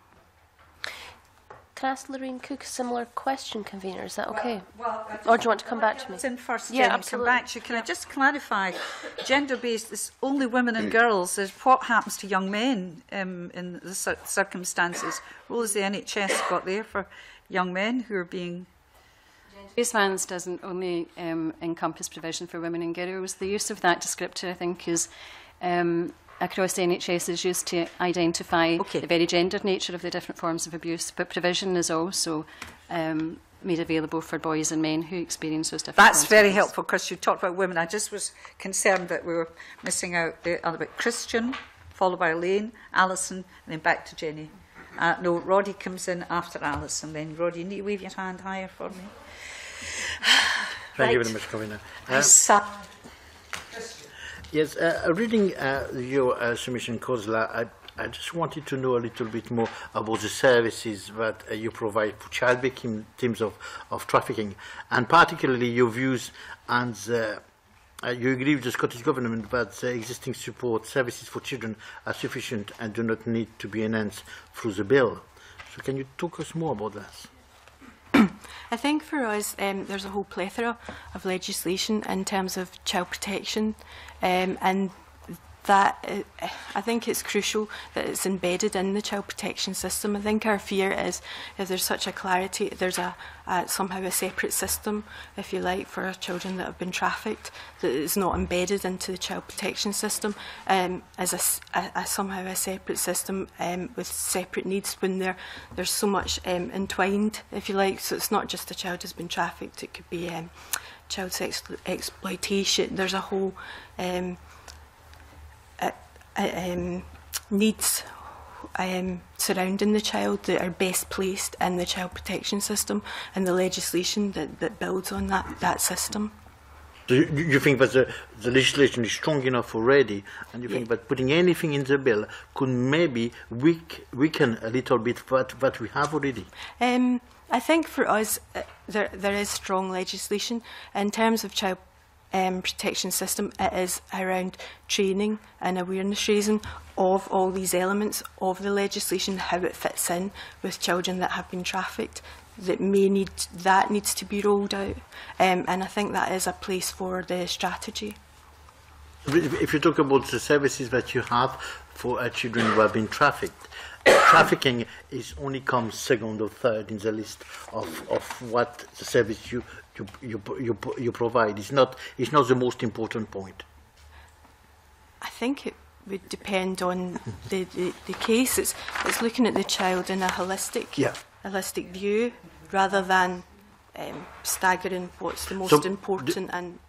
Can I ask Lorraine Cook a similar question, convener? Is that okay? Well, or do you want to come back to me? First, yeah, absolutely. Come back to you. Can I just clarify, gender-based, this only women and girls, is what happens to young men in the circumstances? What has the NHS got there for young men who are being... Gender-based violence doesn't only encompass provision for women and girls. The use of that descriptor, I think, is across the NHS is used to identify the very gendered nature of the different forms of abuse, but provision is also made available for boys and men who experience those different That's forms very helpful, because you talked about women. I just was concerned that we were missing out the other bit. Christian, followed by Elaine, Alison, and then back to Jenny. No, Roddy comes in after Alison. Then, Roddy, you need to wave your hand higher for me. Thank you very much, Commissioner. Yes, reading your submission, COSLA, I just wanted to know a little bit more about the services that you provide for child victims of trafficking, and particularly your views and you agree with the Scottish Government that the existing support services for children are sufficient and do not need to be enhanced through the bill. So can you talk us more about that? I think for us, there's a whole plethora of legislation in terms of child protection, and that I think it's crucial that it's embedded in the child protection system. I think our fear is if there's such a clarity, there's somehow a separate system, if you like, for children that have been trafficked, that is not embedded into the child protection system as somehow a separate system with separate needs, when there's so much entwined, if you like. So it's not just a child who's been trafficked, it could be child sex exploitation. There's a whole needs surrounding the child that are best placed in the child protection system and the legislation that builds on that system. Do you think that the legislation is strong enough already, and you think that putting anything in the bill could maybe weaken a little bit what we have already? I think for us there is strong legislation in terms of child protection system. It is around training and awareness raising of all these elements of the legislation, how it fits in with children that have been trafficked, that needs to be rolled out, and I think that is a place for the strategy. If you talk about the services that you have for children who have been trafficked, trafficking is only comes second or third in the list of what the service you provide. It's not the most important point. I think it would depend on the case. It's looking at the child in a holistic view rather than staggering what's the most important.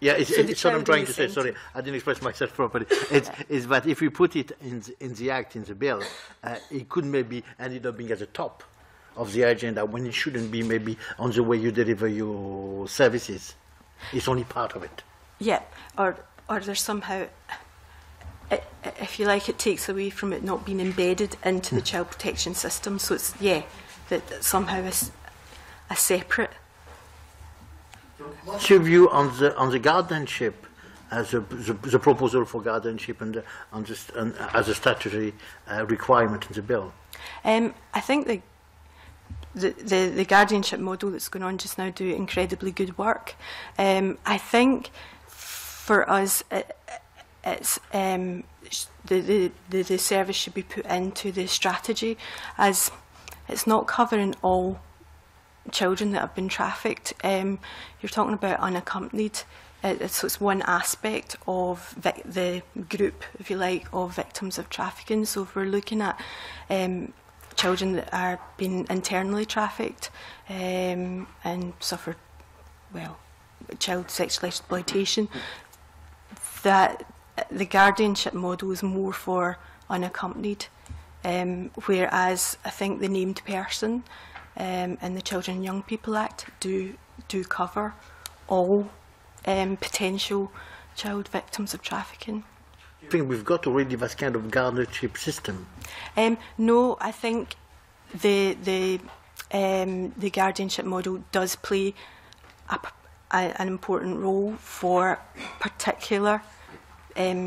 It's what I'm trying to say. Sorry, I didn't express myself properly. It's that if we put it in the Act, in the bill, it could maybe end up being at the top of the agenda when it shouldn't be, maybe on the way you deliver your services. It's only part of it. Yeah, or there's somehow, if you like, it takes away from it not being embedded into the child protection system. So it's, that somehow is a separate. What's your view on the guardianship, as the proposal for guardianship and as a statutory requirement in the bill? I think the guardianship model that's going on just now do incredibly good work. I think for us the service should be put into the strategy, as it's not covering all children that have been trafficked. You're talking about unaccompanied, so it's one aspect of the group, if you like, of victims of trafficking. So if we're looking at children that are being internally trafficked and suffered, child sexual exploitation, that the guardianship model is more for unaccompanied, whereas I think the named person and the Children and Young People Act do cover all potential child victims of trafficking. Do you think we've got already this kind of guardianship system? No, I think the guardianship model does play an important role for particular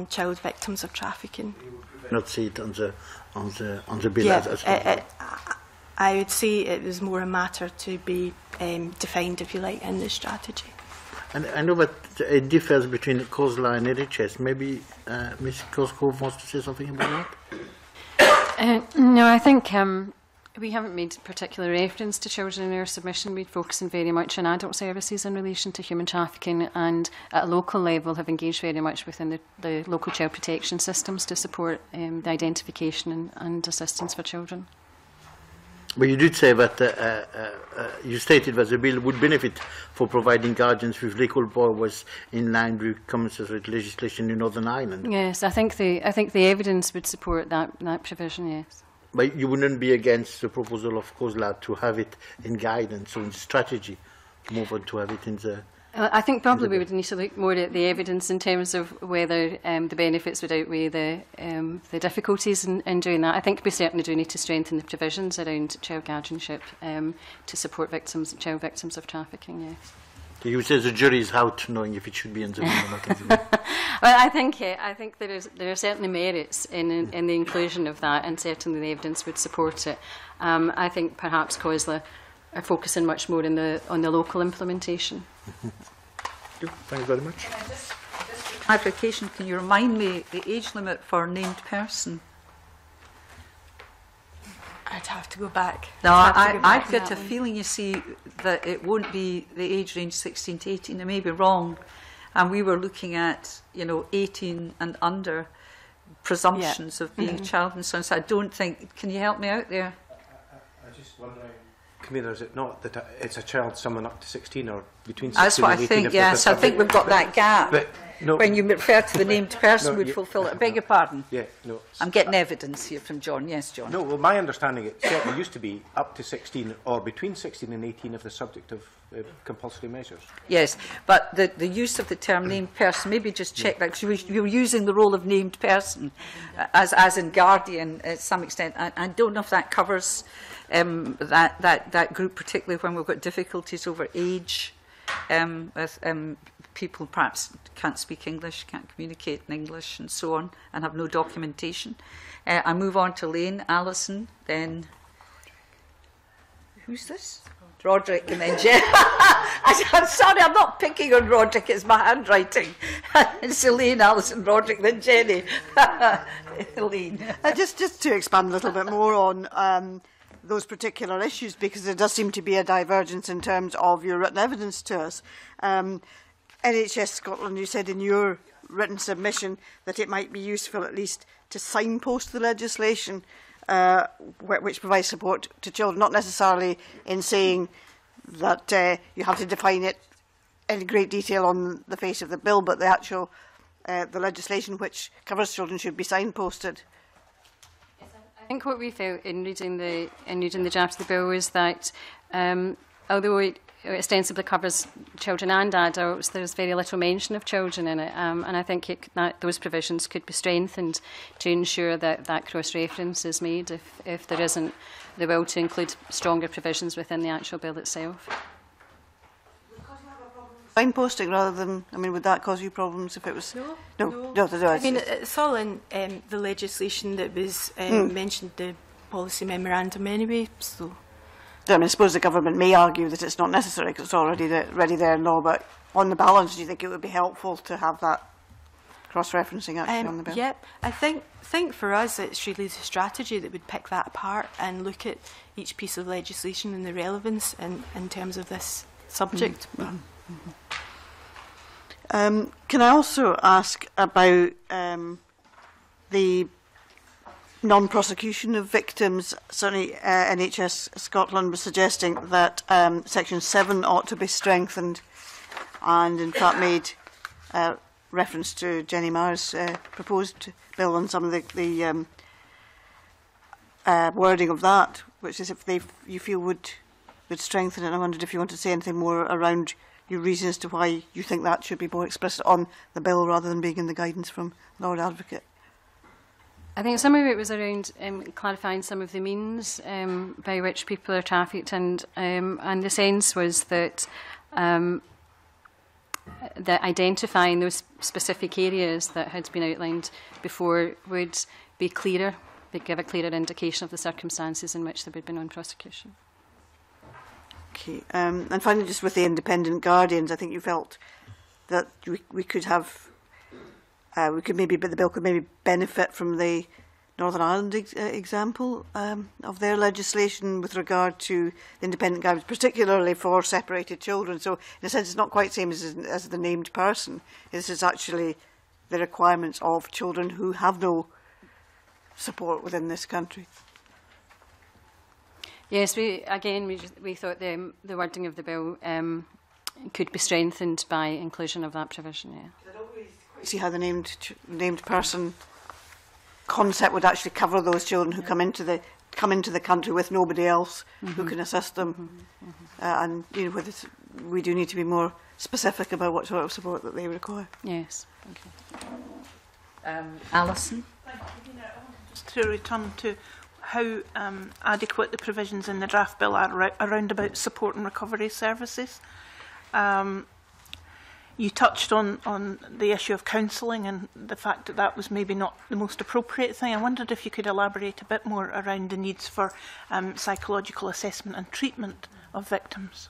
child victims of trafficking. Not see it on the bill as I would say it was more a matter to be defined, if you like, in the strategy. And I know that it differs between COSLA and NHS. Maybe Ms. Cosgrove wants to say something about that? No, I think We haven't made particular reference to children in our submission. We're focusing very much on adult services in relation to human trafficking, and at a local level have engaged very much within the local child protection systems to support the identification and assistance for children. But you did say that you stated that the bill would benefit for providing guardians with legal powers in line with commensurate legislation in Northern Ireland. Yes, I think the evidence would support that provision. Yes. But you wouldn't be against the proposal of COSLA to have it in guidance or in strategy, more than to have it in the... I think probably we would need to look more at the evidence in terms of whether the benefits would outweigh the difficulties in doing that. I think we certainly do need to strengthen the provisions around child guardianship to support victims, child victims of trafficking, yes. You say the jury is out, knowing if it should be in the bill or not in the bill. Well, I think there are certainly merits in the inclusion of that, and certainly the evidence would support it. I think perhaps COSLA are focusing much more on the local implementation. Thank you very much. Just clarification, can you remind me the age limit for named person? I'd have to go back. No, I've got a feeling, you see, that it won't be the age range 16 to 18. I may be wrong. And we were looking at, you know, 18 and under presumptions of being a child and so on. So I don't think... Can you help me out there? I just wondering, Camilla, is it not that it's a child, someone up to 16 or between 16 That's what and 18? I think, yes. I think we've got that gap. No, when you refer to the named person, we'd fulfil it. I beg your pardon. Yeah, no. I'm getting evidence here from John. Yes, John. No, well, my understanding, it certainly used to be up to 16 or between 16 and 18 if the subject of compulsory measures. Yes, but the use of the term named person, maybe just check that, because you were using the role of named person as in guardian to some extent. I don't know if that covers that group, particularly when we've got difficulties over age with people perhaps can't speak English, can't communicate in English and so on, and have no documentation. I move on to Lane, Alison, then... Who's this? Roderick, and then Jeff. I'm sorry, I'm not picking on Roderick, it's my handwriting. It's Elaine, Alison, Roderick, then Jenny. Elaine. Just to expand a little bit more on... those particular issues, because there does seem to be a divergence in terms of your written evidence to us. NHS Scotland, you said in your written submission that it might be useful at least to signpost the legislation which provides support to children, not necessarily in saying that you have to define it in great detail on the face of the bill, but the actual the legislation which covers children should be signposted. I think what we felt in reading the draft of the bill was that although it ostensibly covers children and adults, there's very little mention of children in it, and I think those provisions could be strengthened to ensure that cross-reference is made if there isn't the will to include stronger provisions within the actual bill itself. Signposting rather than, I mean, would that cause you problems if it was... No. I mean, it's all in the legislation that was mentioned, the policy memorandum anyway, so... I mean, I suppose the government may argue that it's not necessary because it's already there in law, but on the balance, do you think it would be helpful to have that cross-referencing actually on the bill? Yep. I think for us it's really the strategy that would pick that apart and look at each piece of legislation and the relevance in terms of this subject. Can I also ask about the non-prosecution of victims? Certainly NHS Scotland was suggesting that Section 7 ought to be strengthened, and in fact made reference to Jenny Marr's proposed bill on some of the wording of that, which is if you feel would strengthen it. I wondered if you want to say anything more around your reasons to why you think that should be more explicit on the bill rather than being in the guidance from Lord Advocate. I think some of it was around clarifying some of the means by which people are trafficked, and the sense was that identifying those specific areas that had been outlined before would be clearer, would give a clearer indication of the circumstances in which there would be non-prosecution. Okay. And finally, just with the independent guardians, I think you felt that we could have, the bill could maybe benefit from the Northern Ireland example of their legislation with regard to the independent guidance, particularly for separated children. So, in a sense, it's not quite the same as the named person. This is actually the requirements of children who have no support within this country. Yes, we thought the wording of the bill could be strengthened by inclusion of that provision. Yeah. I don't really quite see how the named person concept would actually cover those children who come into the country with nobody else who can assist them, and you know, we do need to be more specific about what sort of support that they require. Yes. Okay. Alison. Thank you. I wanted just to return to how adequate the provisions in the draft bill are around about support and recovery services. You touched on the issue of counselling and the fact that that was maybe not the most appropriate thing. I wondered if you could elaborate a bit more around the needs for psychological assessment and treatment of victims.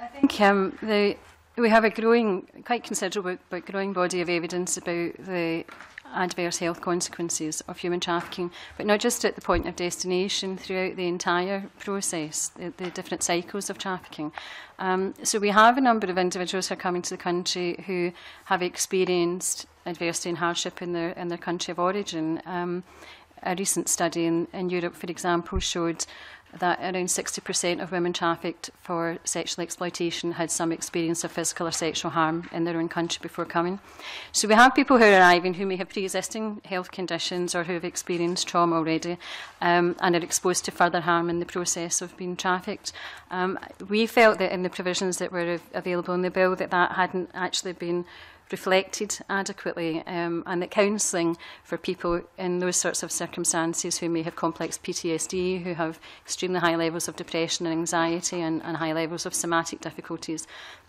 I think we have a growing, quite considerable but growing body of evidence about the adverse health consequences of human trafficking, but not just at the point of destination, throughout the entire process, the different cycles of trafficking. So we have a number of individuals who are coming to the country who have experienced adversity and hardship in their country of origin. A recent study in Europe, for example, showed that around 60% of women trafficked for sexual exploitation had some experience of physical or sexual harm in their own country before coming. So we have people who are arriving who may have pre-existing health conditions or who have experienced trauma already and are exposed to further harm in the process of being trafficked. We felt that in the provisions that were available in the bill that hadn't actually been reflected adequately, and that counselling for people in those sorts of circumstances who may have complex PTSD, who have extremely high levels of depression and anxiety and high levels of somatic difficulties,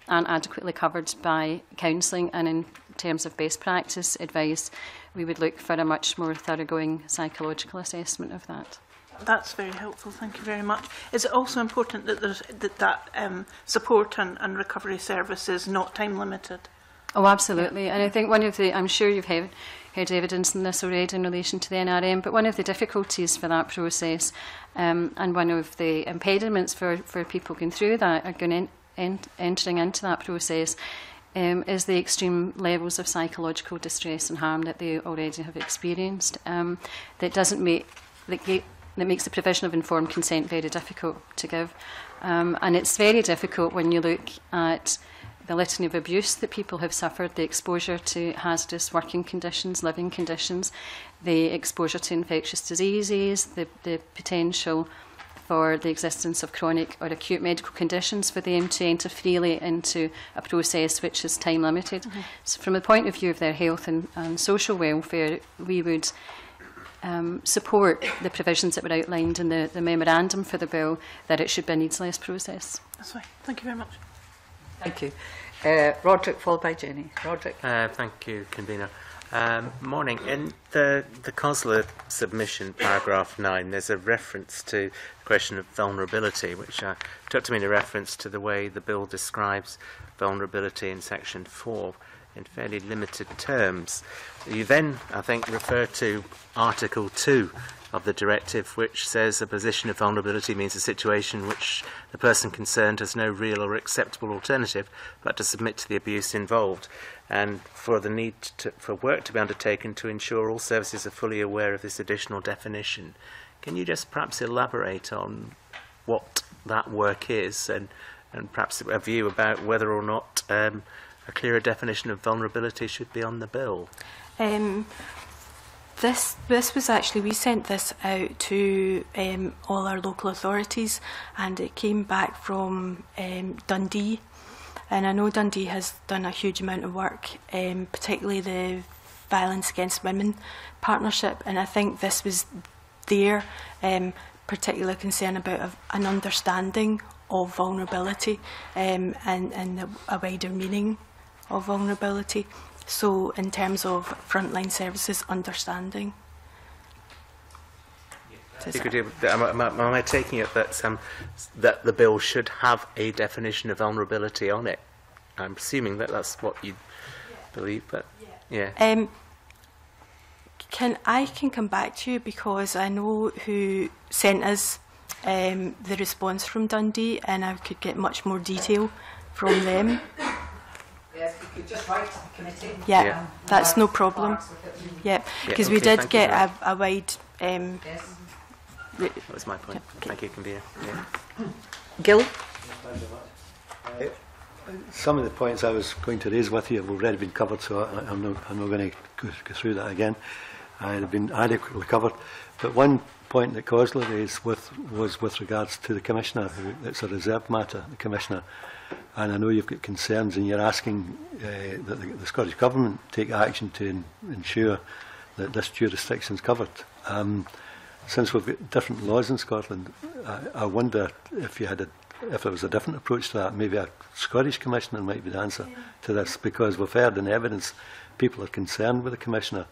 aren't adequately covered by counselling, and in terms of best practice advice we would look for a much more thoroughgoing psychological assessment of that. That's very helpful, thank you very much. Is it also important that that support and recovery service is not time limited? Oh, absolutely. And I think one of the, I'm sure you've heard evidence in this already in relation to the NRM, but one of the difficulties for that process and one of the impediments for people going through that, entering into that process, is the extreme levels of psychological distress and harm that they already have experienced. That makes the provision of informed consent very difficult to give. And it's very difficult when you look at the litany of abuse that people have suffered, the exposure to hazardous working conditions, living conditions, the exposure to infectious diseases, the potential for the existence of chronic or acute medical conditions for them to enter freely into a process which is time limited. So from the point of view of their health and social welfare, we would support the provisions that were outlined in the memorandum for the bill that it should be a needs-less process. That's right. Thank you very much. Thank you. Roderick, followed by Jenny. Roderick. Thank you, Convener. Morning. In the COSLA submission, paragraph 9, there's a reference to the question of vulnerability, which took to mean a reference to the way the bill describes vulnerability in section 4 in fairly limited terms. You then, I think, refer to Article 2 of the directive, which says a position of vulnerability means a situation in which the person concerned has no real or acceptable alternative but to submit to the abuse involved, and for the need for work to be undertaken to ensure all services are fully aware of this additional definition. Can you just perhaps elaborate on what that work is, and perhaps a view about whether or not a clearer definition of vulnerability should be on the bill? This was actually, we sent this out to all our local authorities, and it came back from Dundee, and I know Dundee has done a huge amount of work, particularly the Violence Against Women partnership, and I think this was their particular concern about an understanding of vulnerability and a wider meaning of vulnerability. So, in terms of frontline services, understanding. Am I taking it that the bill should have a definition of vulnerability on it? I'm assuming that that's what you believe, but yeah. I can come back to you because I know who sent us the response from Dundee, and I could get much more detail from them. Yes, we could just write to the committee. Yeah, yeah. That's no problem. Yeah, because we did get a wide... yes. That was my point. Okay. Thank you, Convener. Yeah. Gil? Some of the points I was going to raise with you have already been covered, so I'm not going to go through that again. I've been adequately covered. But one point that COSLA raised was with regards to the Commissioner. It's a reserved matter, the Commissioner. And I know you've got concerns and you're asking that the Scottish Government take action to ensure that this jurisdiction is covered. Since we've got different laws in Scotland, I wonder if you had if there was a different approach to that. Maybe a Scottish Commissioner might be the answer to this, because we've heard in evidence people are concerned with the Commissioner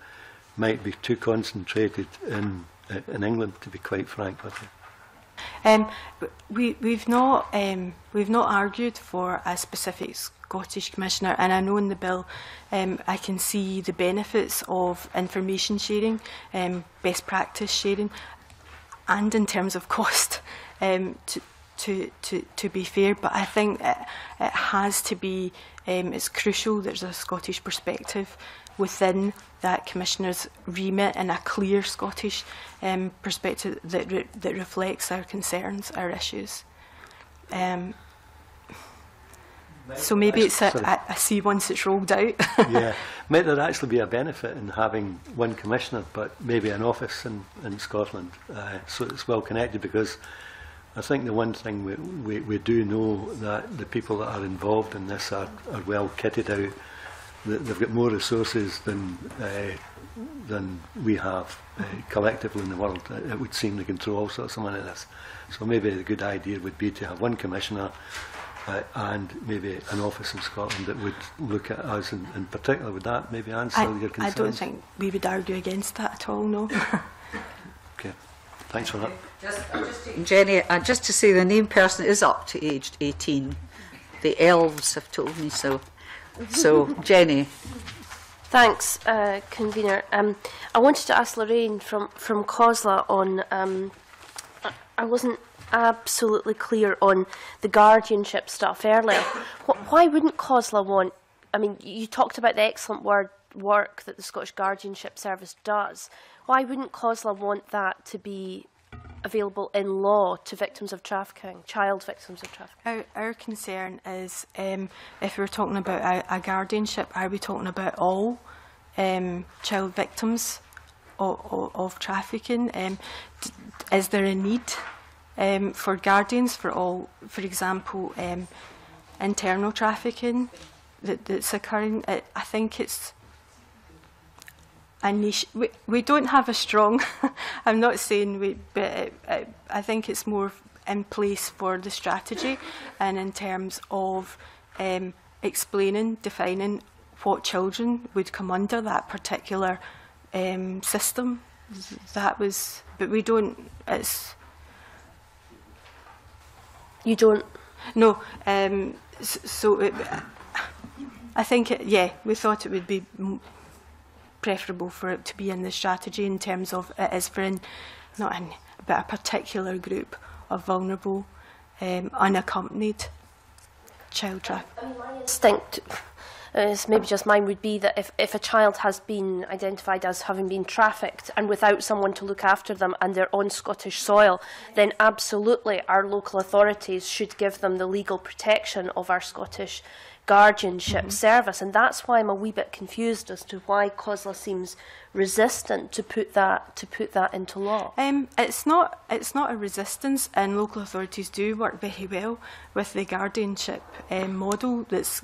might be too concentrated in England, to be quite frank with you. We've not argued for a specific Scottish Commissioner, and I know in the bill I can see the benefits of information sharing, best practice sharing, and in terms of cost, to be fair. But I think it has to be, it's crucial there's a Scottish perspective within that Commissioner's remit, and a clear Scottish perspective that reflects our concerns, our issues. So maybe it's a see once it's rolled out. Yeah, might there actually be a benefit in having one Commissioner, but maybe an office in Scotland, so it's well connected? Because I think the one thing we do know that the people that are involved in this are well kitted out. They've got more resources than we have collectively in the world. It would seem to control all sorts of money in this. So maybe a good idea would be to have one Commissioner and maybe an office in Scotland that would look at us in particular. Would that maybe answer your concerns? I don't think we would argue against that at all, no. Okay. Thanks for that. Jenny, just to say, the named person is up to age 18. The elves have told me so. So, Jenny. Thanks, Convener. I wanted to ask Lorraine from COSLA on... I wasn't absolutely clear on the guardianship stuff earlier. Why wouldn't COSLA want... I mean, you talked about the excellent work that the Scottish Guardianship Service does. Why wouldn't COSLA want that to be available in law to victims of trafficking, child victims of trafficking? Our concern is, if we're talking about a guardianship, are we talking about all child victims of trafficking? Is there a need for guardians for all, for example, internal trafficking that's occurring? I think it's a niche. We don't have a strong, I'm not saying we, but I think it's more in place for the strategy and in terms of explaining, defining what children would come under that particular system. That was, but we don't, it's... You don't? No, so it, I think, yeah, we thought it would be preferable for it to be in the strategy in terms of it is for not a particular group of vulnerable, unaccompanied child traffickers. I mean, my instinct, maybe just mine, would be that if a child has been identified as having been trafficked and without someone to look after them and they're on Scottish soil, then absolutely our local authorities should give them the legal protection of our Scottish guardianship service, and that's why I'm a wee bit confused as to why COSLA seems resistant to put that into law. It's not a resistance, and local authorities do work very well with the guardianship model that's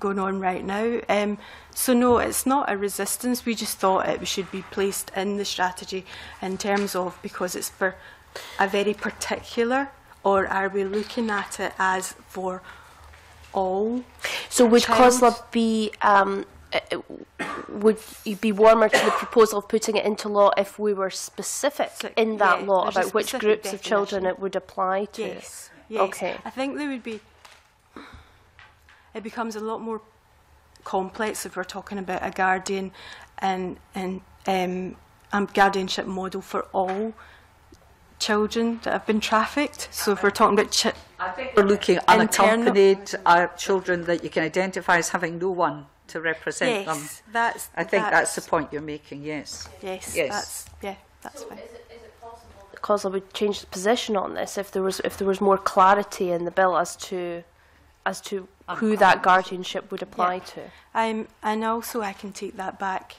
going on right now. So no, it's not a resistance. We just thought it should be placed in the strategy in terms of, because it's for a very particular, or are we looking at it as for all? So would COSLA be, would you be warmer to the proposal of putting it into law if we were specific in that law about which groups definition of children it would apply to? Yes, yes. Okay. I think there would be, it becomes a lot more complex if we're talking about a guardian and and guardianship model for all children that have been trafficked. So if we're talking about we're looking at unaccompanied children that you can identify as having no one to represent yes, them. That's, I think that's the point you're making, yes. Yes, yes. That's so fine. Is it possible that COSLA would change the position on this if there was more clarity in the bill as to who that guardianship would apply to? And also I can take that back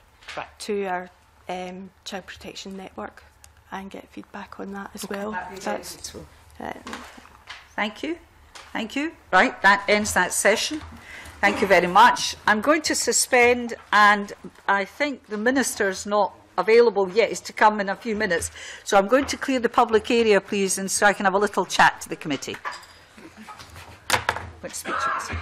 to our child protection network and get feedback on that as well. Thank you. Thank you. Right, that ends that session. Thank you very much. I'm going to suspend, and I think the Minister's not available yet. He's to come in a few minutes. So I'm going to clear the public area, please, and so I can have a little chat to the committee. Let's switch it.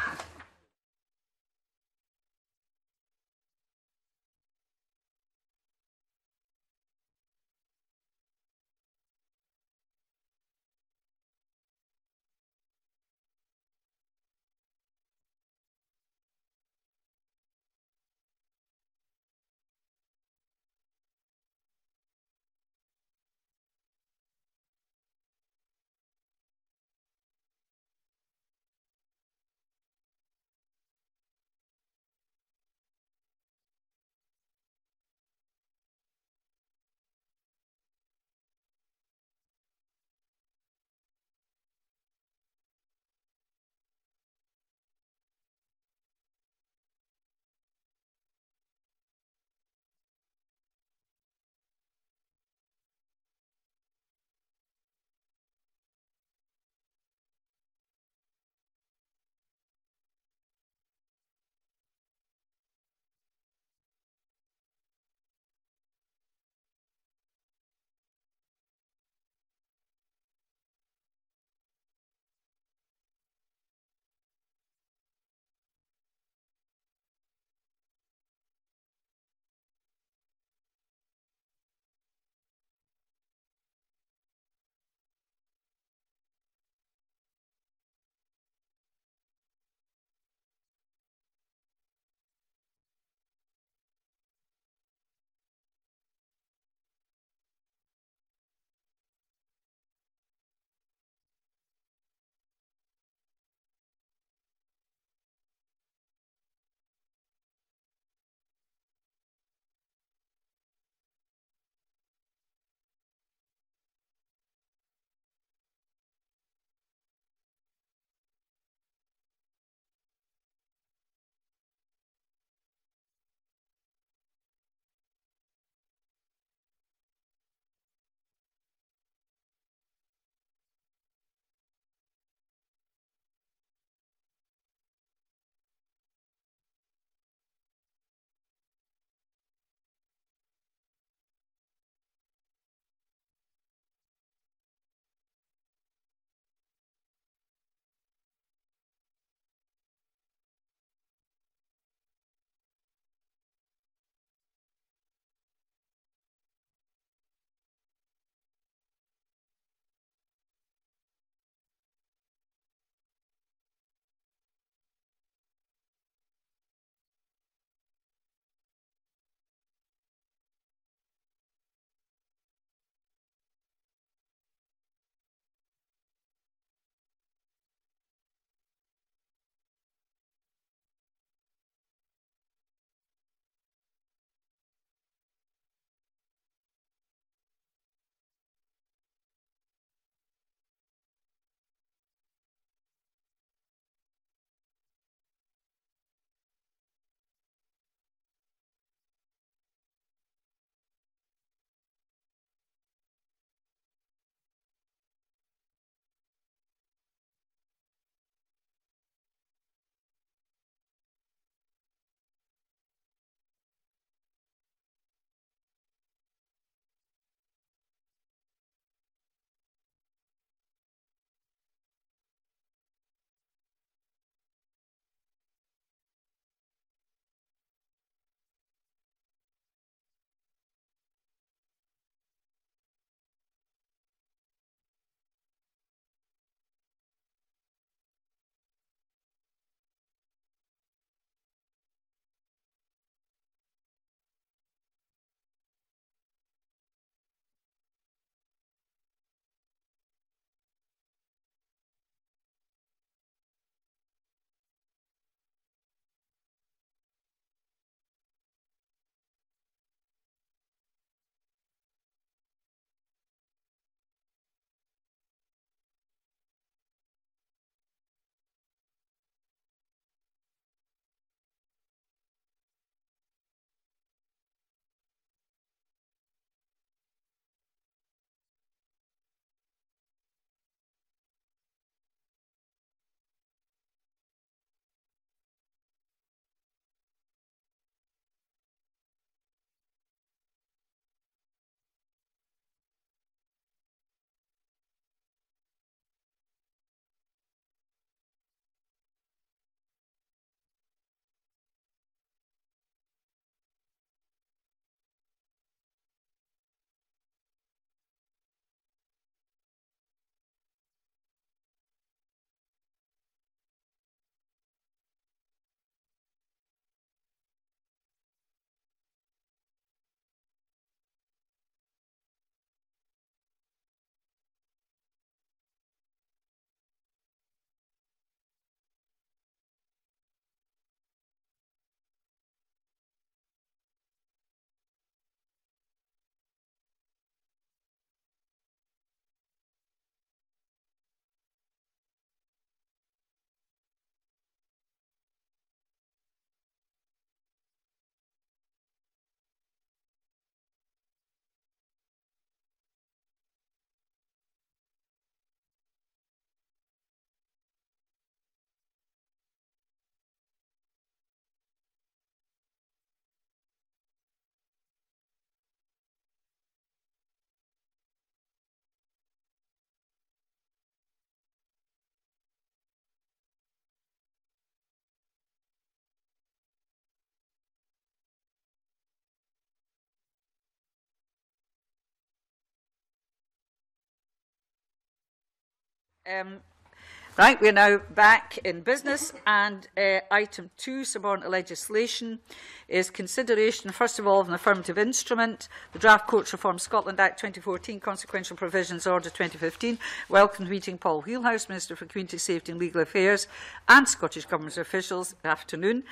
Right, we're now back in business, and item 2, subordinate legislation, is consideration, first of all, of an affirmative instrument, the draft Courts Reform Scotland Act 2014, Consequential Provisions Order 2015. Welcome to meeting Paul Wheelhouse, Minister for Community Safety and Legal Affairs, and Scottish Government officials this afternoon.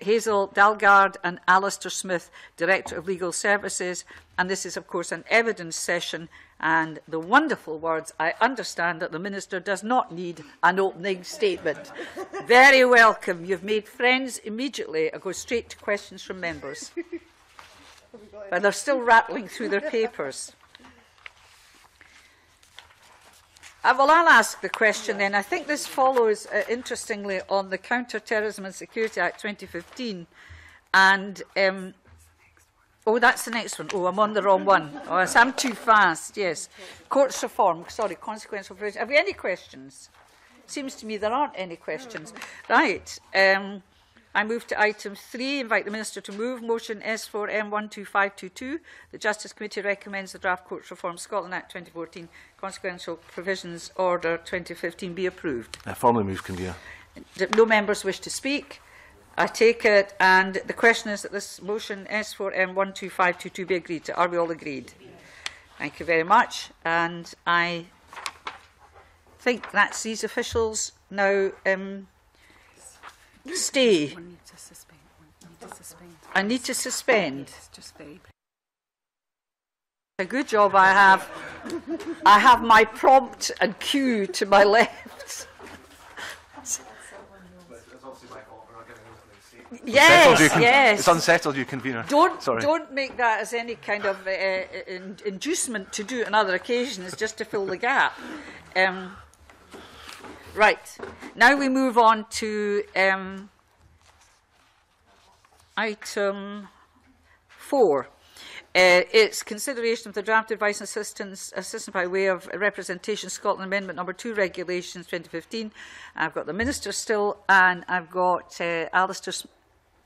Hazel Dalgaard and Alastair Smith, Director of Legal Services. And this is, of course, an evidence session. And the wonderful words, I understand that the Minister does not need an opening statement. Very welcome. You've made friends immediately. I go straight to questions from members. But they're still rattling through their papers. Well, I'll ask the question then. I think this follows, interestingly, on the Counter Terrorism and Security Act 2015. And, oh, that's the next one. Oh, I'm on the wrong one. Oh, I'm too fast, yes. Courts reform, sorry, consequential provision. Have we any questions? Seems to me there aren't any questions. Right. I move to item 3, invite the Minister to move motion S4M-12522. The Justice Committee recommends the draft Courts Reform Scotland Act 2014 Consequential Provisions Order 2015 be approved. I formally move, Convener. No members wish to speak, I take it, and the question is that this motion S4M-12522 be agreed to. Are we all agreed? Thank you very much, and I think that's these officials now. Stay. One need to suspend. One need to suspend. I need to suspend. It's just very a good job I have. I have my prompt and cue to my left. It's obviously my fault for not getting an opening statement. Yes, yes. It's unsettled you, Convener. Don't make that as any kind of inducement to do it on other occasions, just to fill the gap. Right, now we move on to item 4. It's consideration of the draft advice and assistance by way of representation, Scotland Amendment number 2, Regulations 2015. I've got the Minister still, and I've got Alastair Smith.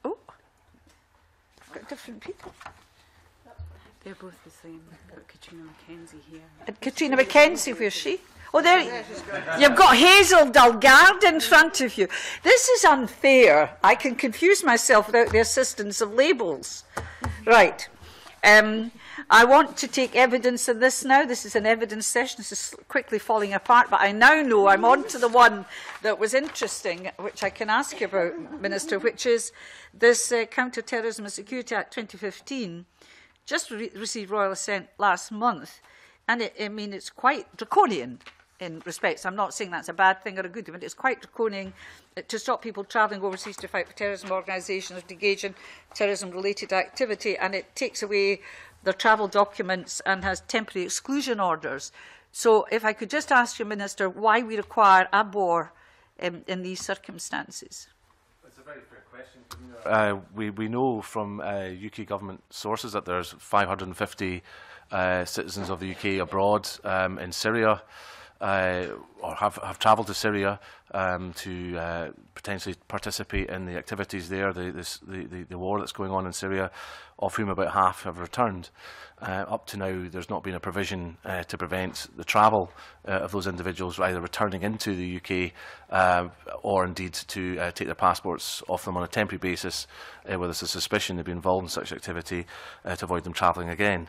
Oh, I've got different people. They're both the same. I've got Katrina McKenzie here. And Katrina McKenzie, where's she? Oh, there you've got Hazel Dalgaard in front of you. This is unfair. I can confuse myself without the assistance of labels. Right. I want to take evidence in this now. This is an evidence session. This is quickly falling apart, but I now know I'm on to the one that was interesting, which I can ask you about, Minister, which is this Counter-Terrorism and Security Act 2015 just received royal assent last month. And I mean, it's quite draconian in respects. I'm not saying that's a bad thing or a good thing, but it's quite draconian to stop people travelling overseas to fight for terrorism organisations or to engage in terrorism-related activity. And it takes away their travel documents and has temporary exclusion orders. So if I could just ask you, Minister, why we require ABOR in these circumstances. That's a very fair question. We know from UK government sources that there's 550 citizens of the UK abroad in Syria, or have travelled to Syria to potentially participate in the activities there, the war that's going on in Syria, of whom about half have returned. Up to now, there's not been a provision to prevent the travel of those individuals either returning into the UK or indeed to take their passports off them on a temporary basis where there's a suspicion they've been involved in such activity to avoid them travelling again.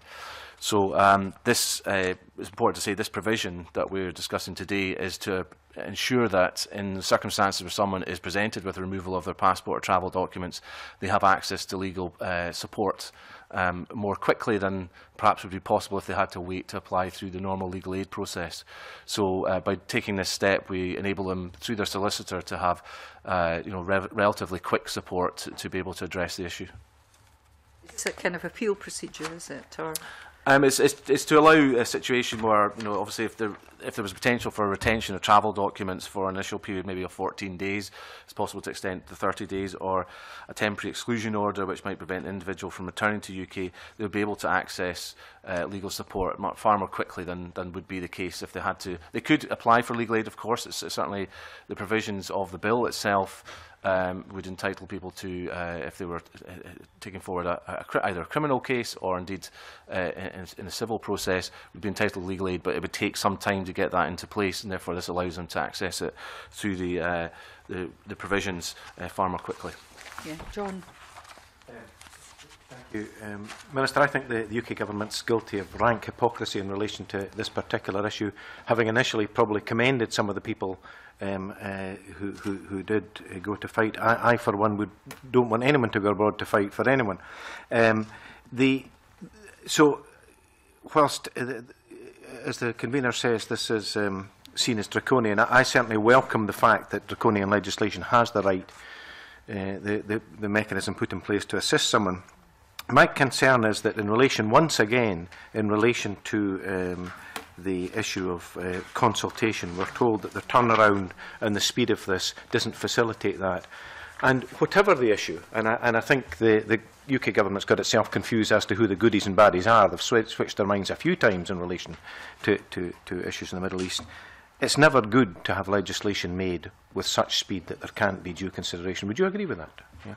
So it's important to say this provision that we're discussing today is to ensure that in the circumstances where someone is presented with the removal of their passport or travel documents, they have access to legal support more quickly than perhaps would be possible if they had to wait to apply through the normal legal aid process. So by taking this step, we enable them, through their solicitor, to have relatively quick support to be able to address the issue. It's a kind of appeal procedure, is it? Or it's to allow a situation where, you know, obviously if there was potential for retention of travel documents for an initial period, maybe of 14 days, it's possible to extend to 30 days, or a temporary exclusion order, which might prevent an individual from returning to the UK, they would be able to access legal support far more quickly than would be the case if they had to. They could apply for legal aid, of course. It's certainly the provisions of the bill itself would entitle people to, if they were taking forward either a criminal case or indeed in a civil process, would be entitled to legal aid, but it would take some time to get that into place, and therefore this allows them to access it through the provisions far more quickly. Yeah, John. Thank you. Minister, I think the UK Government's guilty of rank hypocrisy in relation to this particular issue, having initially probably commended some of the people who did go to fight. I, for one, don't want anyone to go abroad to fight for anyone. So, whilst, as the convener says, this is seen as draconian, I certainly welcome the fact that draconian legislation has the right, the mechanism put in place to assist someone. My concern is that in relation, once again, in relation to the issue of consultation, we're told that the turnaround and the speed of this doesn't facilitate that. And whatever the issue, and I think the UK Government's got itself confused as to who the goodies and baddies are. They've switched their minds a few times in relation to issues in the Middle East. It's never good to have legislation made with such speed that there can't be due consideration. Would you agree with that? Yeah.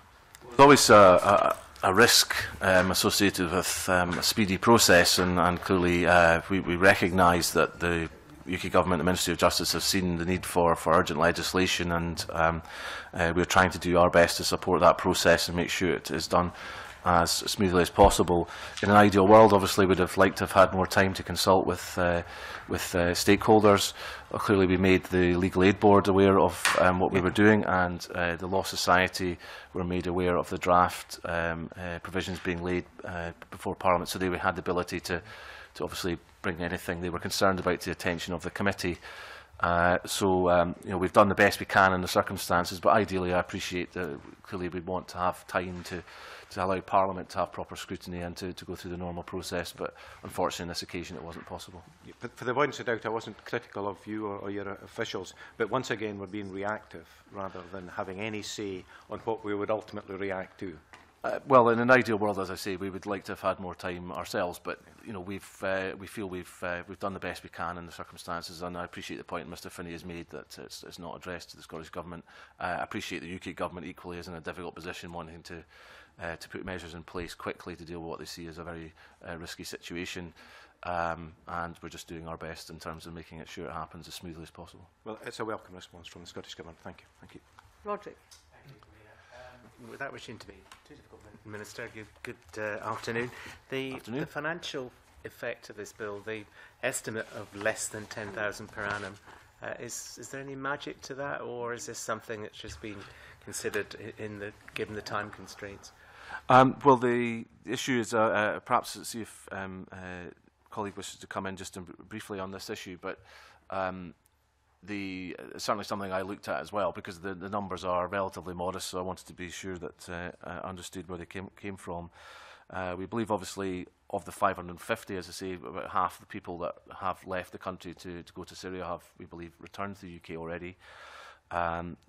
There's always a risk associated with a speedy process, and clearly we recognise that the UK Government and the Ministry of Justice have seen the need for urgent legislation, and we're trying to do our best to support that process and make sure it is done as smoothly as possible. In an ideal world, obviously, we'd have liked to have had more time to consult with stakeholders. Clearly, we made the Legal Aid Board aware of what we were doing, and the Law Society were made aware of the draft provisions being laid before Parliament. So, we had the ability to obviously bring anything they were concerned about to the attention of the committee. You know, we've done the best we can in the circumstances, but ideally, I appreciate that clearly we want to have time to allow Parliament to have proper scrutiny and to go through the normal process, but unfortunately on this occasion it wasn't possible. Yeah, but for the avoidance of doubt, I wasn't critical of you or your officials, but once again we're being reactive rather than having any say on what we would ultimately react to. Well, in an ideal world, as I say, we would like to have had more time ourselves, but you know, we feel we've done the best we can in the circumstances, and I appreciate the point Mr Finney has made that it's not addressed to the Scottish Government. I appreciate the UK Government equally is in a difficult position, wanting to put measures in place quickly to deal with what they see as a very risky situation. And we're just doing our best in terms of making it sure it happens as smoothly as possible. Well, it's a welcome response from the Scottish Government. Thank you. Thank you. Roderick. Without wishing to be too difficult, Minister, good afternoon. The financial effect of this bill, the estimate of less than £10,000 per annum, is there any magic to that, or is this something that's just been considered given the time constraints? Well, the issue is perhaps let's see if a colleague wishes to come in just briefly on this issue, but. Certainly something I looked at as well, because the numbers are relatively modest, so I wanted to be sure that I understood where they came from. We believe, obviously, of the 550, as I say, about half the people that have left the country to go to Syria have, we believe, returned to the UK already. The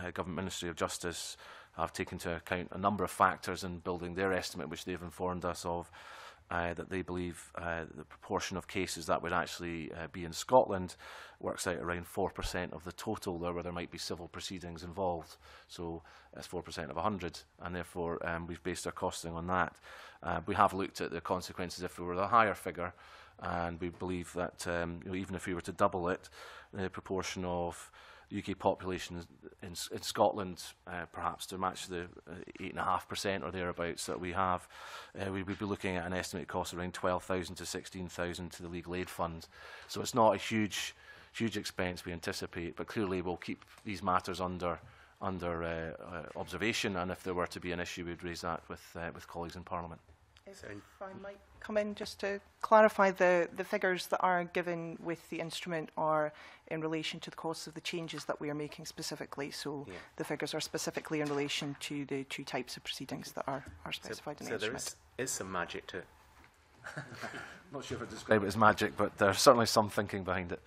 UK Government Ministry of Justice have taken into account a number of factors in building their estimate, which they have informed us of, that they believe the proportion of cases that would actually be in Scotland works out around 4% of the total, where there might be civil proceedings involved. So that's 4% of 100, and therefore we've based our costing on that. We have looked at the consequences if we were the higher figure, and we believe that you know, even if we were to double it, the proportion of UK population in Scotland, perhaps to match the 8.5% or thereabouts that we have, we would be looking at an estimated cost of around £12,000 to £16,000 to the Legal Aid Fund. So it's not a huge expense we anticipate, but clearly we'll keep these matters under observation, and if there were to be an issue, we'd raise that with colleagues in Parliament. If I might come in just to clarify the figures that are given with the instrument are in relation to the costs of the changes that we are making specifically. So yeah. The figures are specifically in relation to the two types of proceedings that are specified in the instrument. So there is some magic to it. I'm not sure if I describe it as magic, but there's certainly some thinking behind it.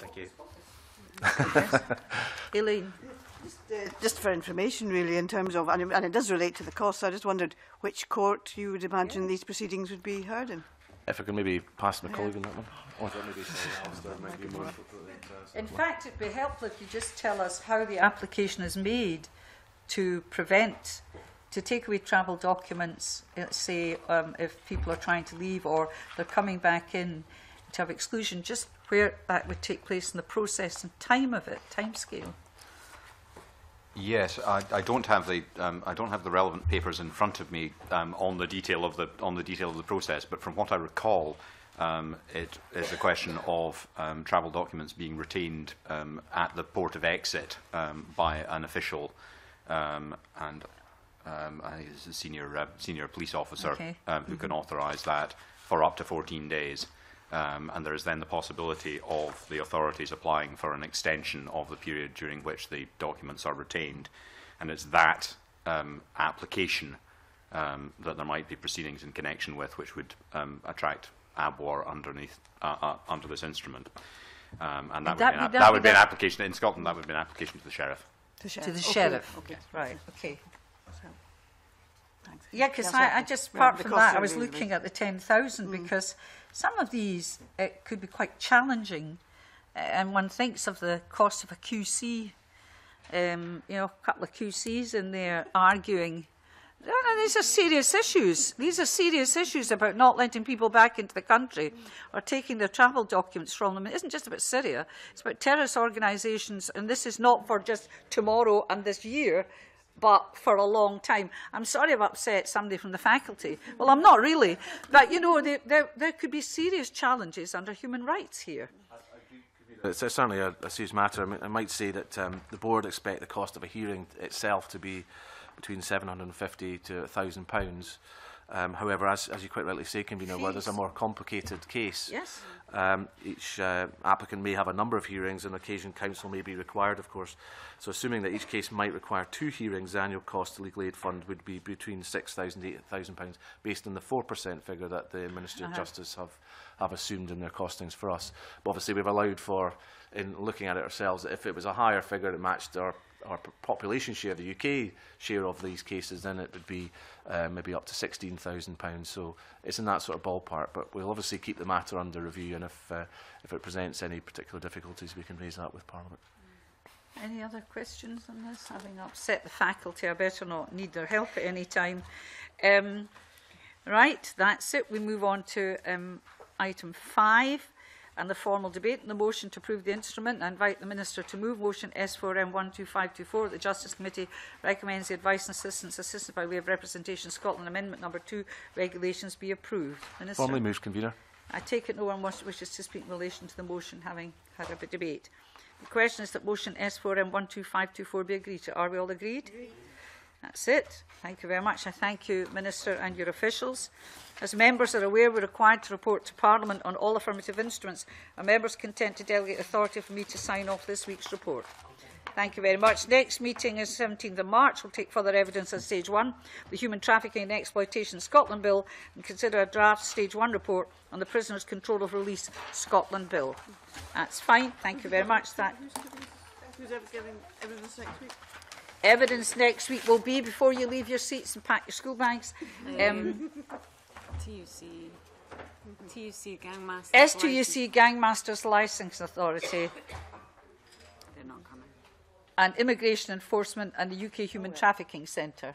Thank you. Elaine. Just for information, really, in terms of, and it does relate to the cost, so I just wondered which court you would imagine these proceedings would be heard in. If I could maybe pass my colleague on that one. Or maybe Alastair might be more in fact, it would be helpful if you just tell us how the application is made to take away travel documents, say, if people are trying to leave or they're coming back in to have exclusion, just where that would take place in the process and time of it, timescale? Yes, I don't have the relevant papers in front of me on the detail of the process, but from what I recall, it is a question of travel documents being retained at the port of exit by an official, and I think it's a senior police officer, okay, who can authorise that for up to 14 days. And there is then the possibility of the authorities applying for an extension of the period during which the documents are retained. And it's that application that there might be proceedings in connection with, which would attract ABWAR underneath, under this instrument. And that would be an application in Scotland. That would be an application to the sheriff. To the sheriff. Okay. Yes. Right. Okay. So. Thanks. Yeah, because I just, apart from that, I was looking at the 10,000 because some of these, it could be quite challenging. And one thinks of the cost of a QC, you know, a couple of QCs in there arguing. No, these are serious issues. These are serious issues about not letting people back into the country or taking their travel documents from them. It isn't just about Syria. It's about terrorist organisations, and this is not for just tomorrow and this year, but for a long time. I'm sorry I've upset somebody from the faculty. Well, I'm not really. But, you know, there could be serious challenges under human rights here. It's certainly a serious matter. I might say that the board expect the cost of a hearing itself to be between £750 to £1,000. However, as you quite rightly say, Convener, where there's a more complicated case, yes, each applicant may have a number of hearings, and on occasion counsel may be required, of course. So assuming that each case might require two hearings, the annual cost to Legal Aid Fund would be between £6,000 and £8,000, based on the 4% figure that the Ministry of Justice have assumed in their costings for us. But obviously we've allowed for, in looking at it ourselves, that if it was a higher figure that matched our population share, the UK share of these cases, then it would be maybe up to £16,000. So it's in that sort of ballpark. But we'll obviously keep the matter under review, and if it presents any particular difficulties, we can raise that with Parliament. Any other questions on this? Having upset the faculty, I better not need their help at any time. Right, that's it. We move on to item 5. And the formal debate and the motion to approve the instrument. I invite the Minister to move motion S4M-12524. The Justice Committee recommends the advice and assistance by way of representation Scotland Amendment No. 2 regulations be approved. Minister. Formally moves, Convener. I take it no one wishes to speak in relation to the motion, having had a debate. The question is that motion S4M-12524 be agreed to. Are we all agreed? Agreed. That's it. Thank you very much. I thank you, Minister, and your officials. As members are aware, we are required to report to Parliament on all affirmative instruments. Are members content to delegate authority for me to sign off this week's report? Thank you very much. Next meeting is 17th of March. We'll take further evidence on Stage 1, the Human Trafficking and Exploitation Scotland Bill, and consider a draft Stage 1 report on the Prisoners' Control of Release Scotland Bill. That's fine. Thank you very much. Who's ever giving evidence next week? Evidence next week will be, before you leave your seats and pack your school bags, TUC Gangmasters S2UC Gangmasters Licence Authority. They're not coming. And Immigration Enforcement and the UK Human Trafficking Centre.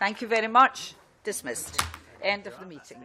Thank you very much. Dismissed. End of the meeting.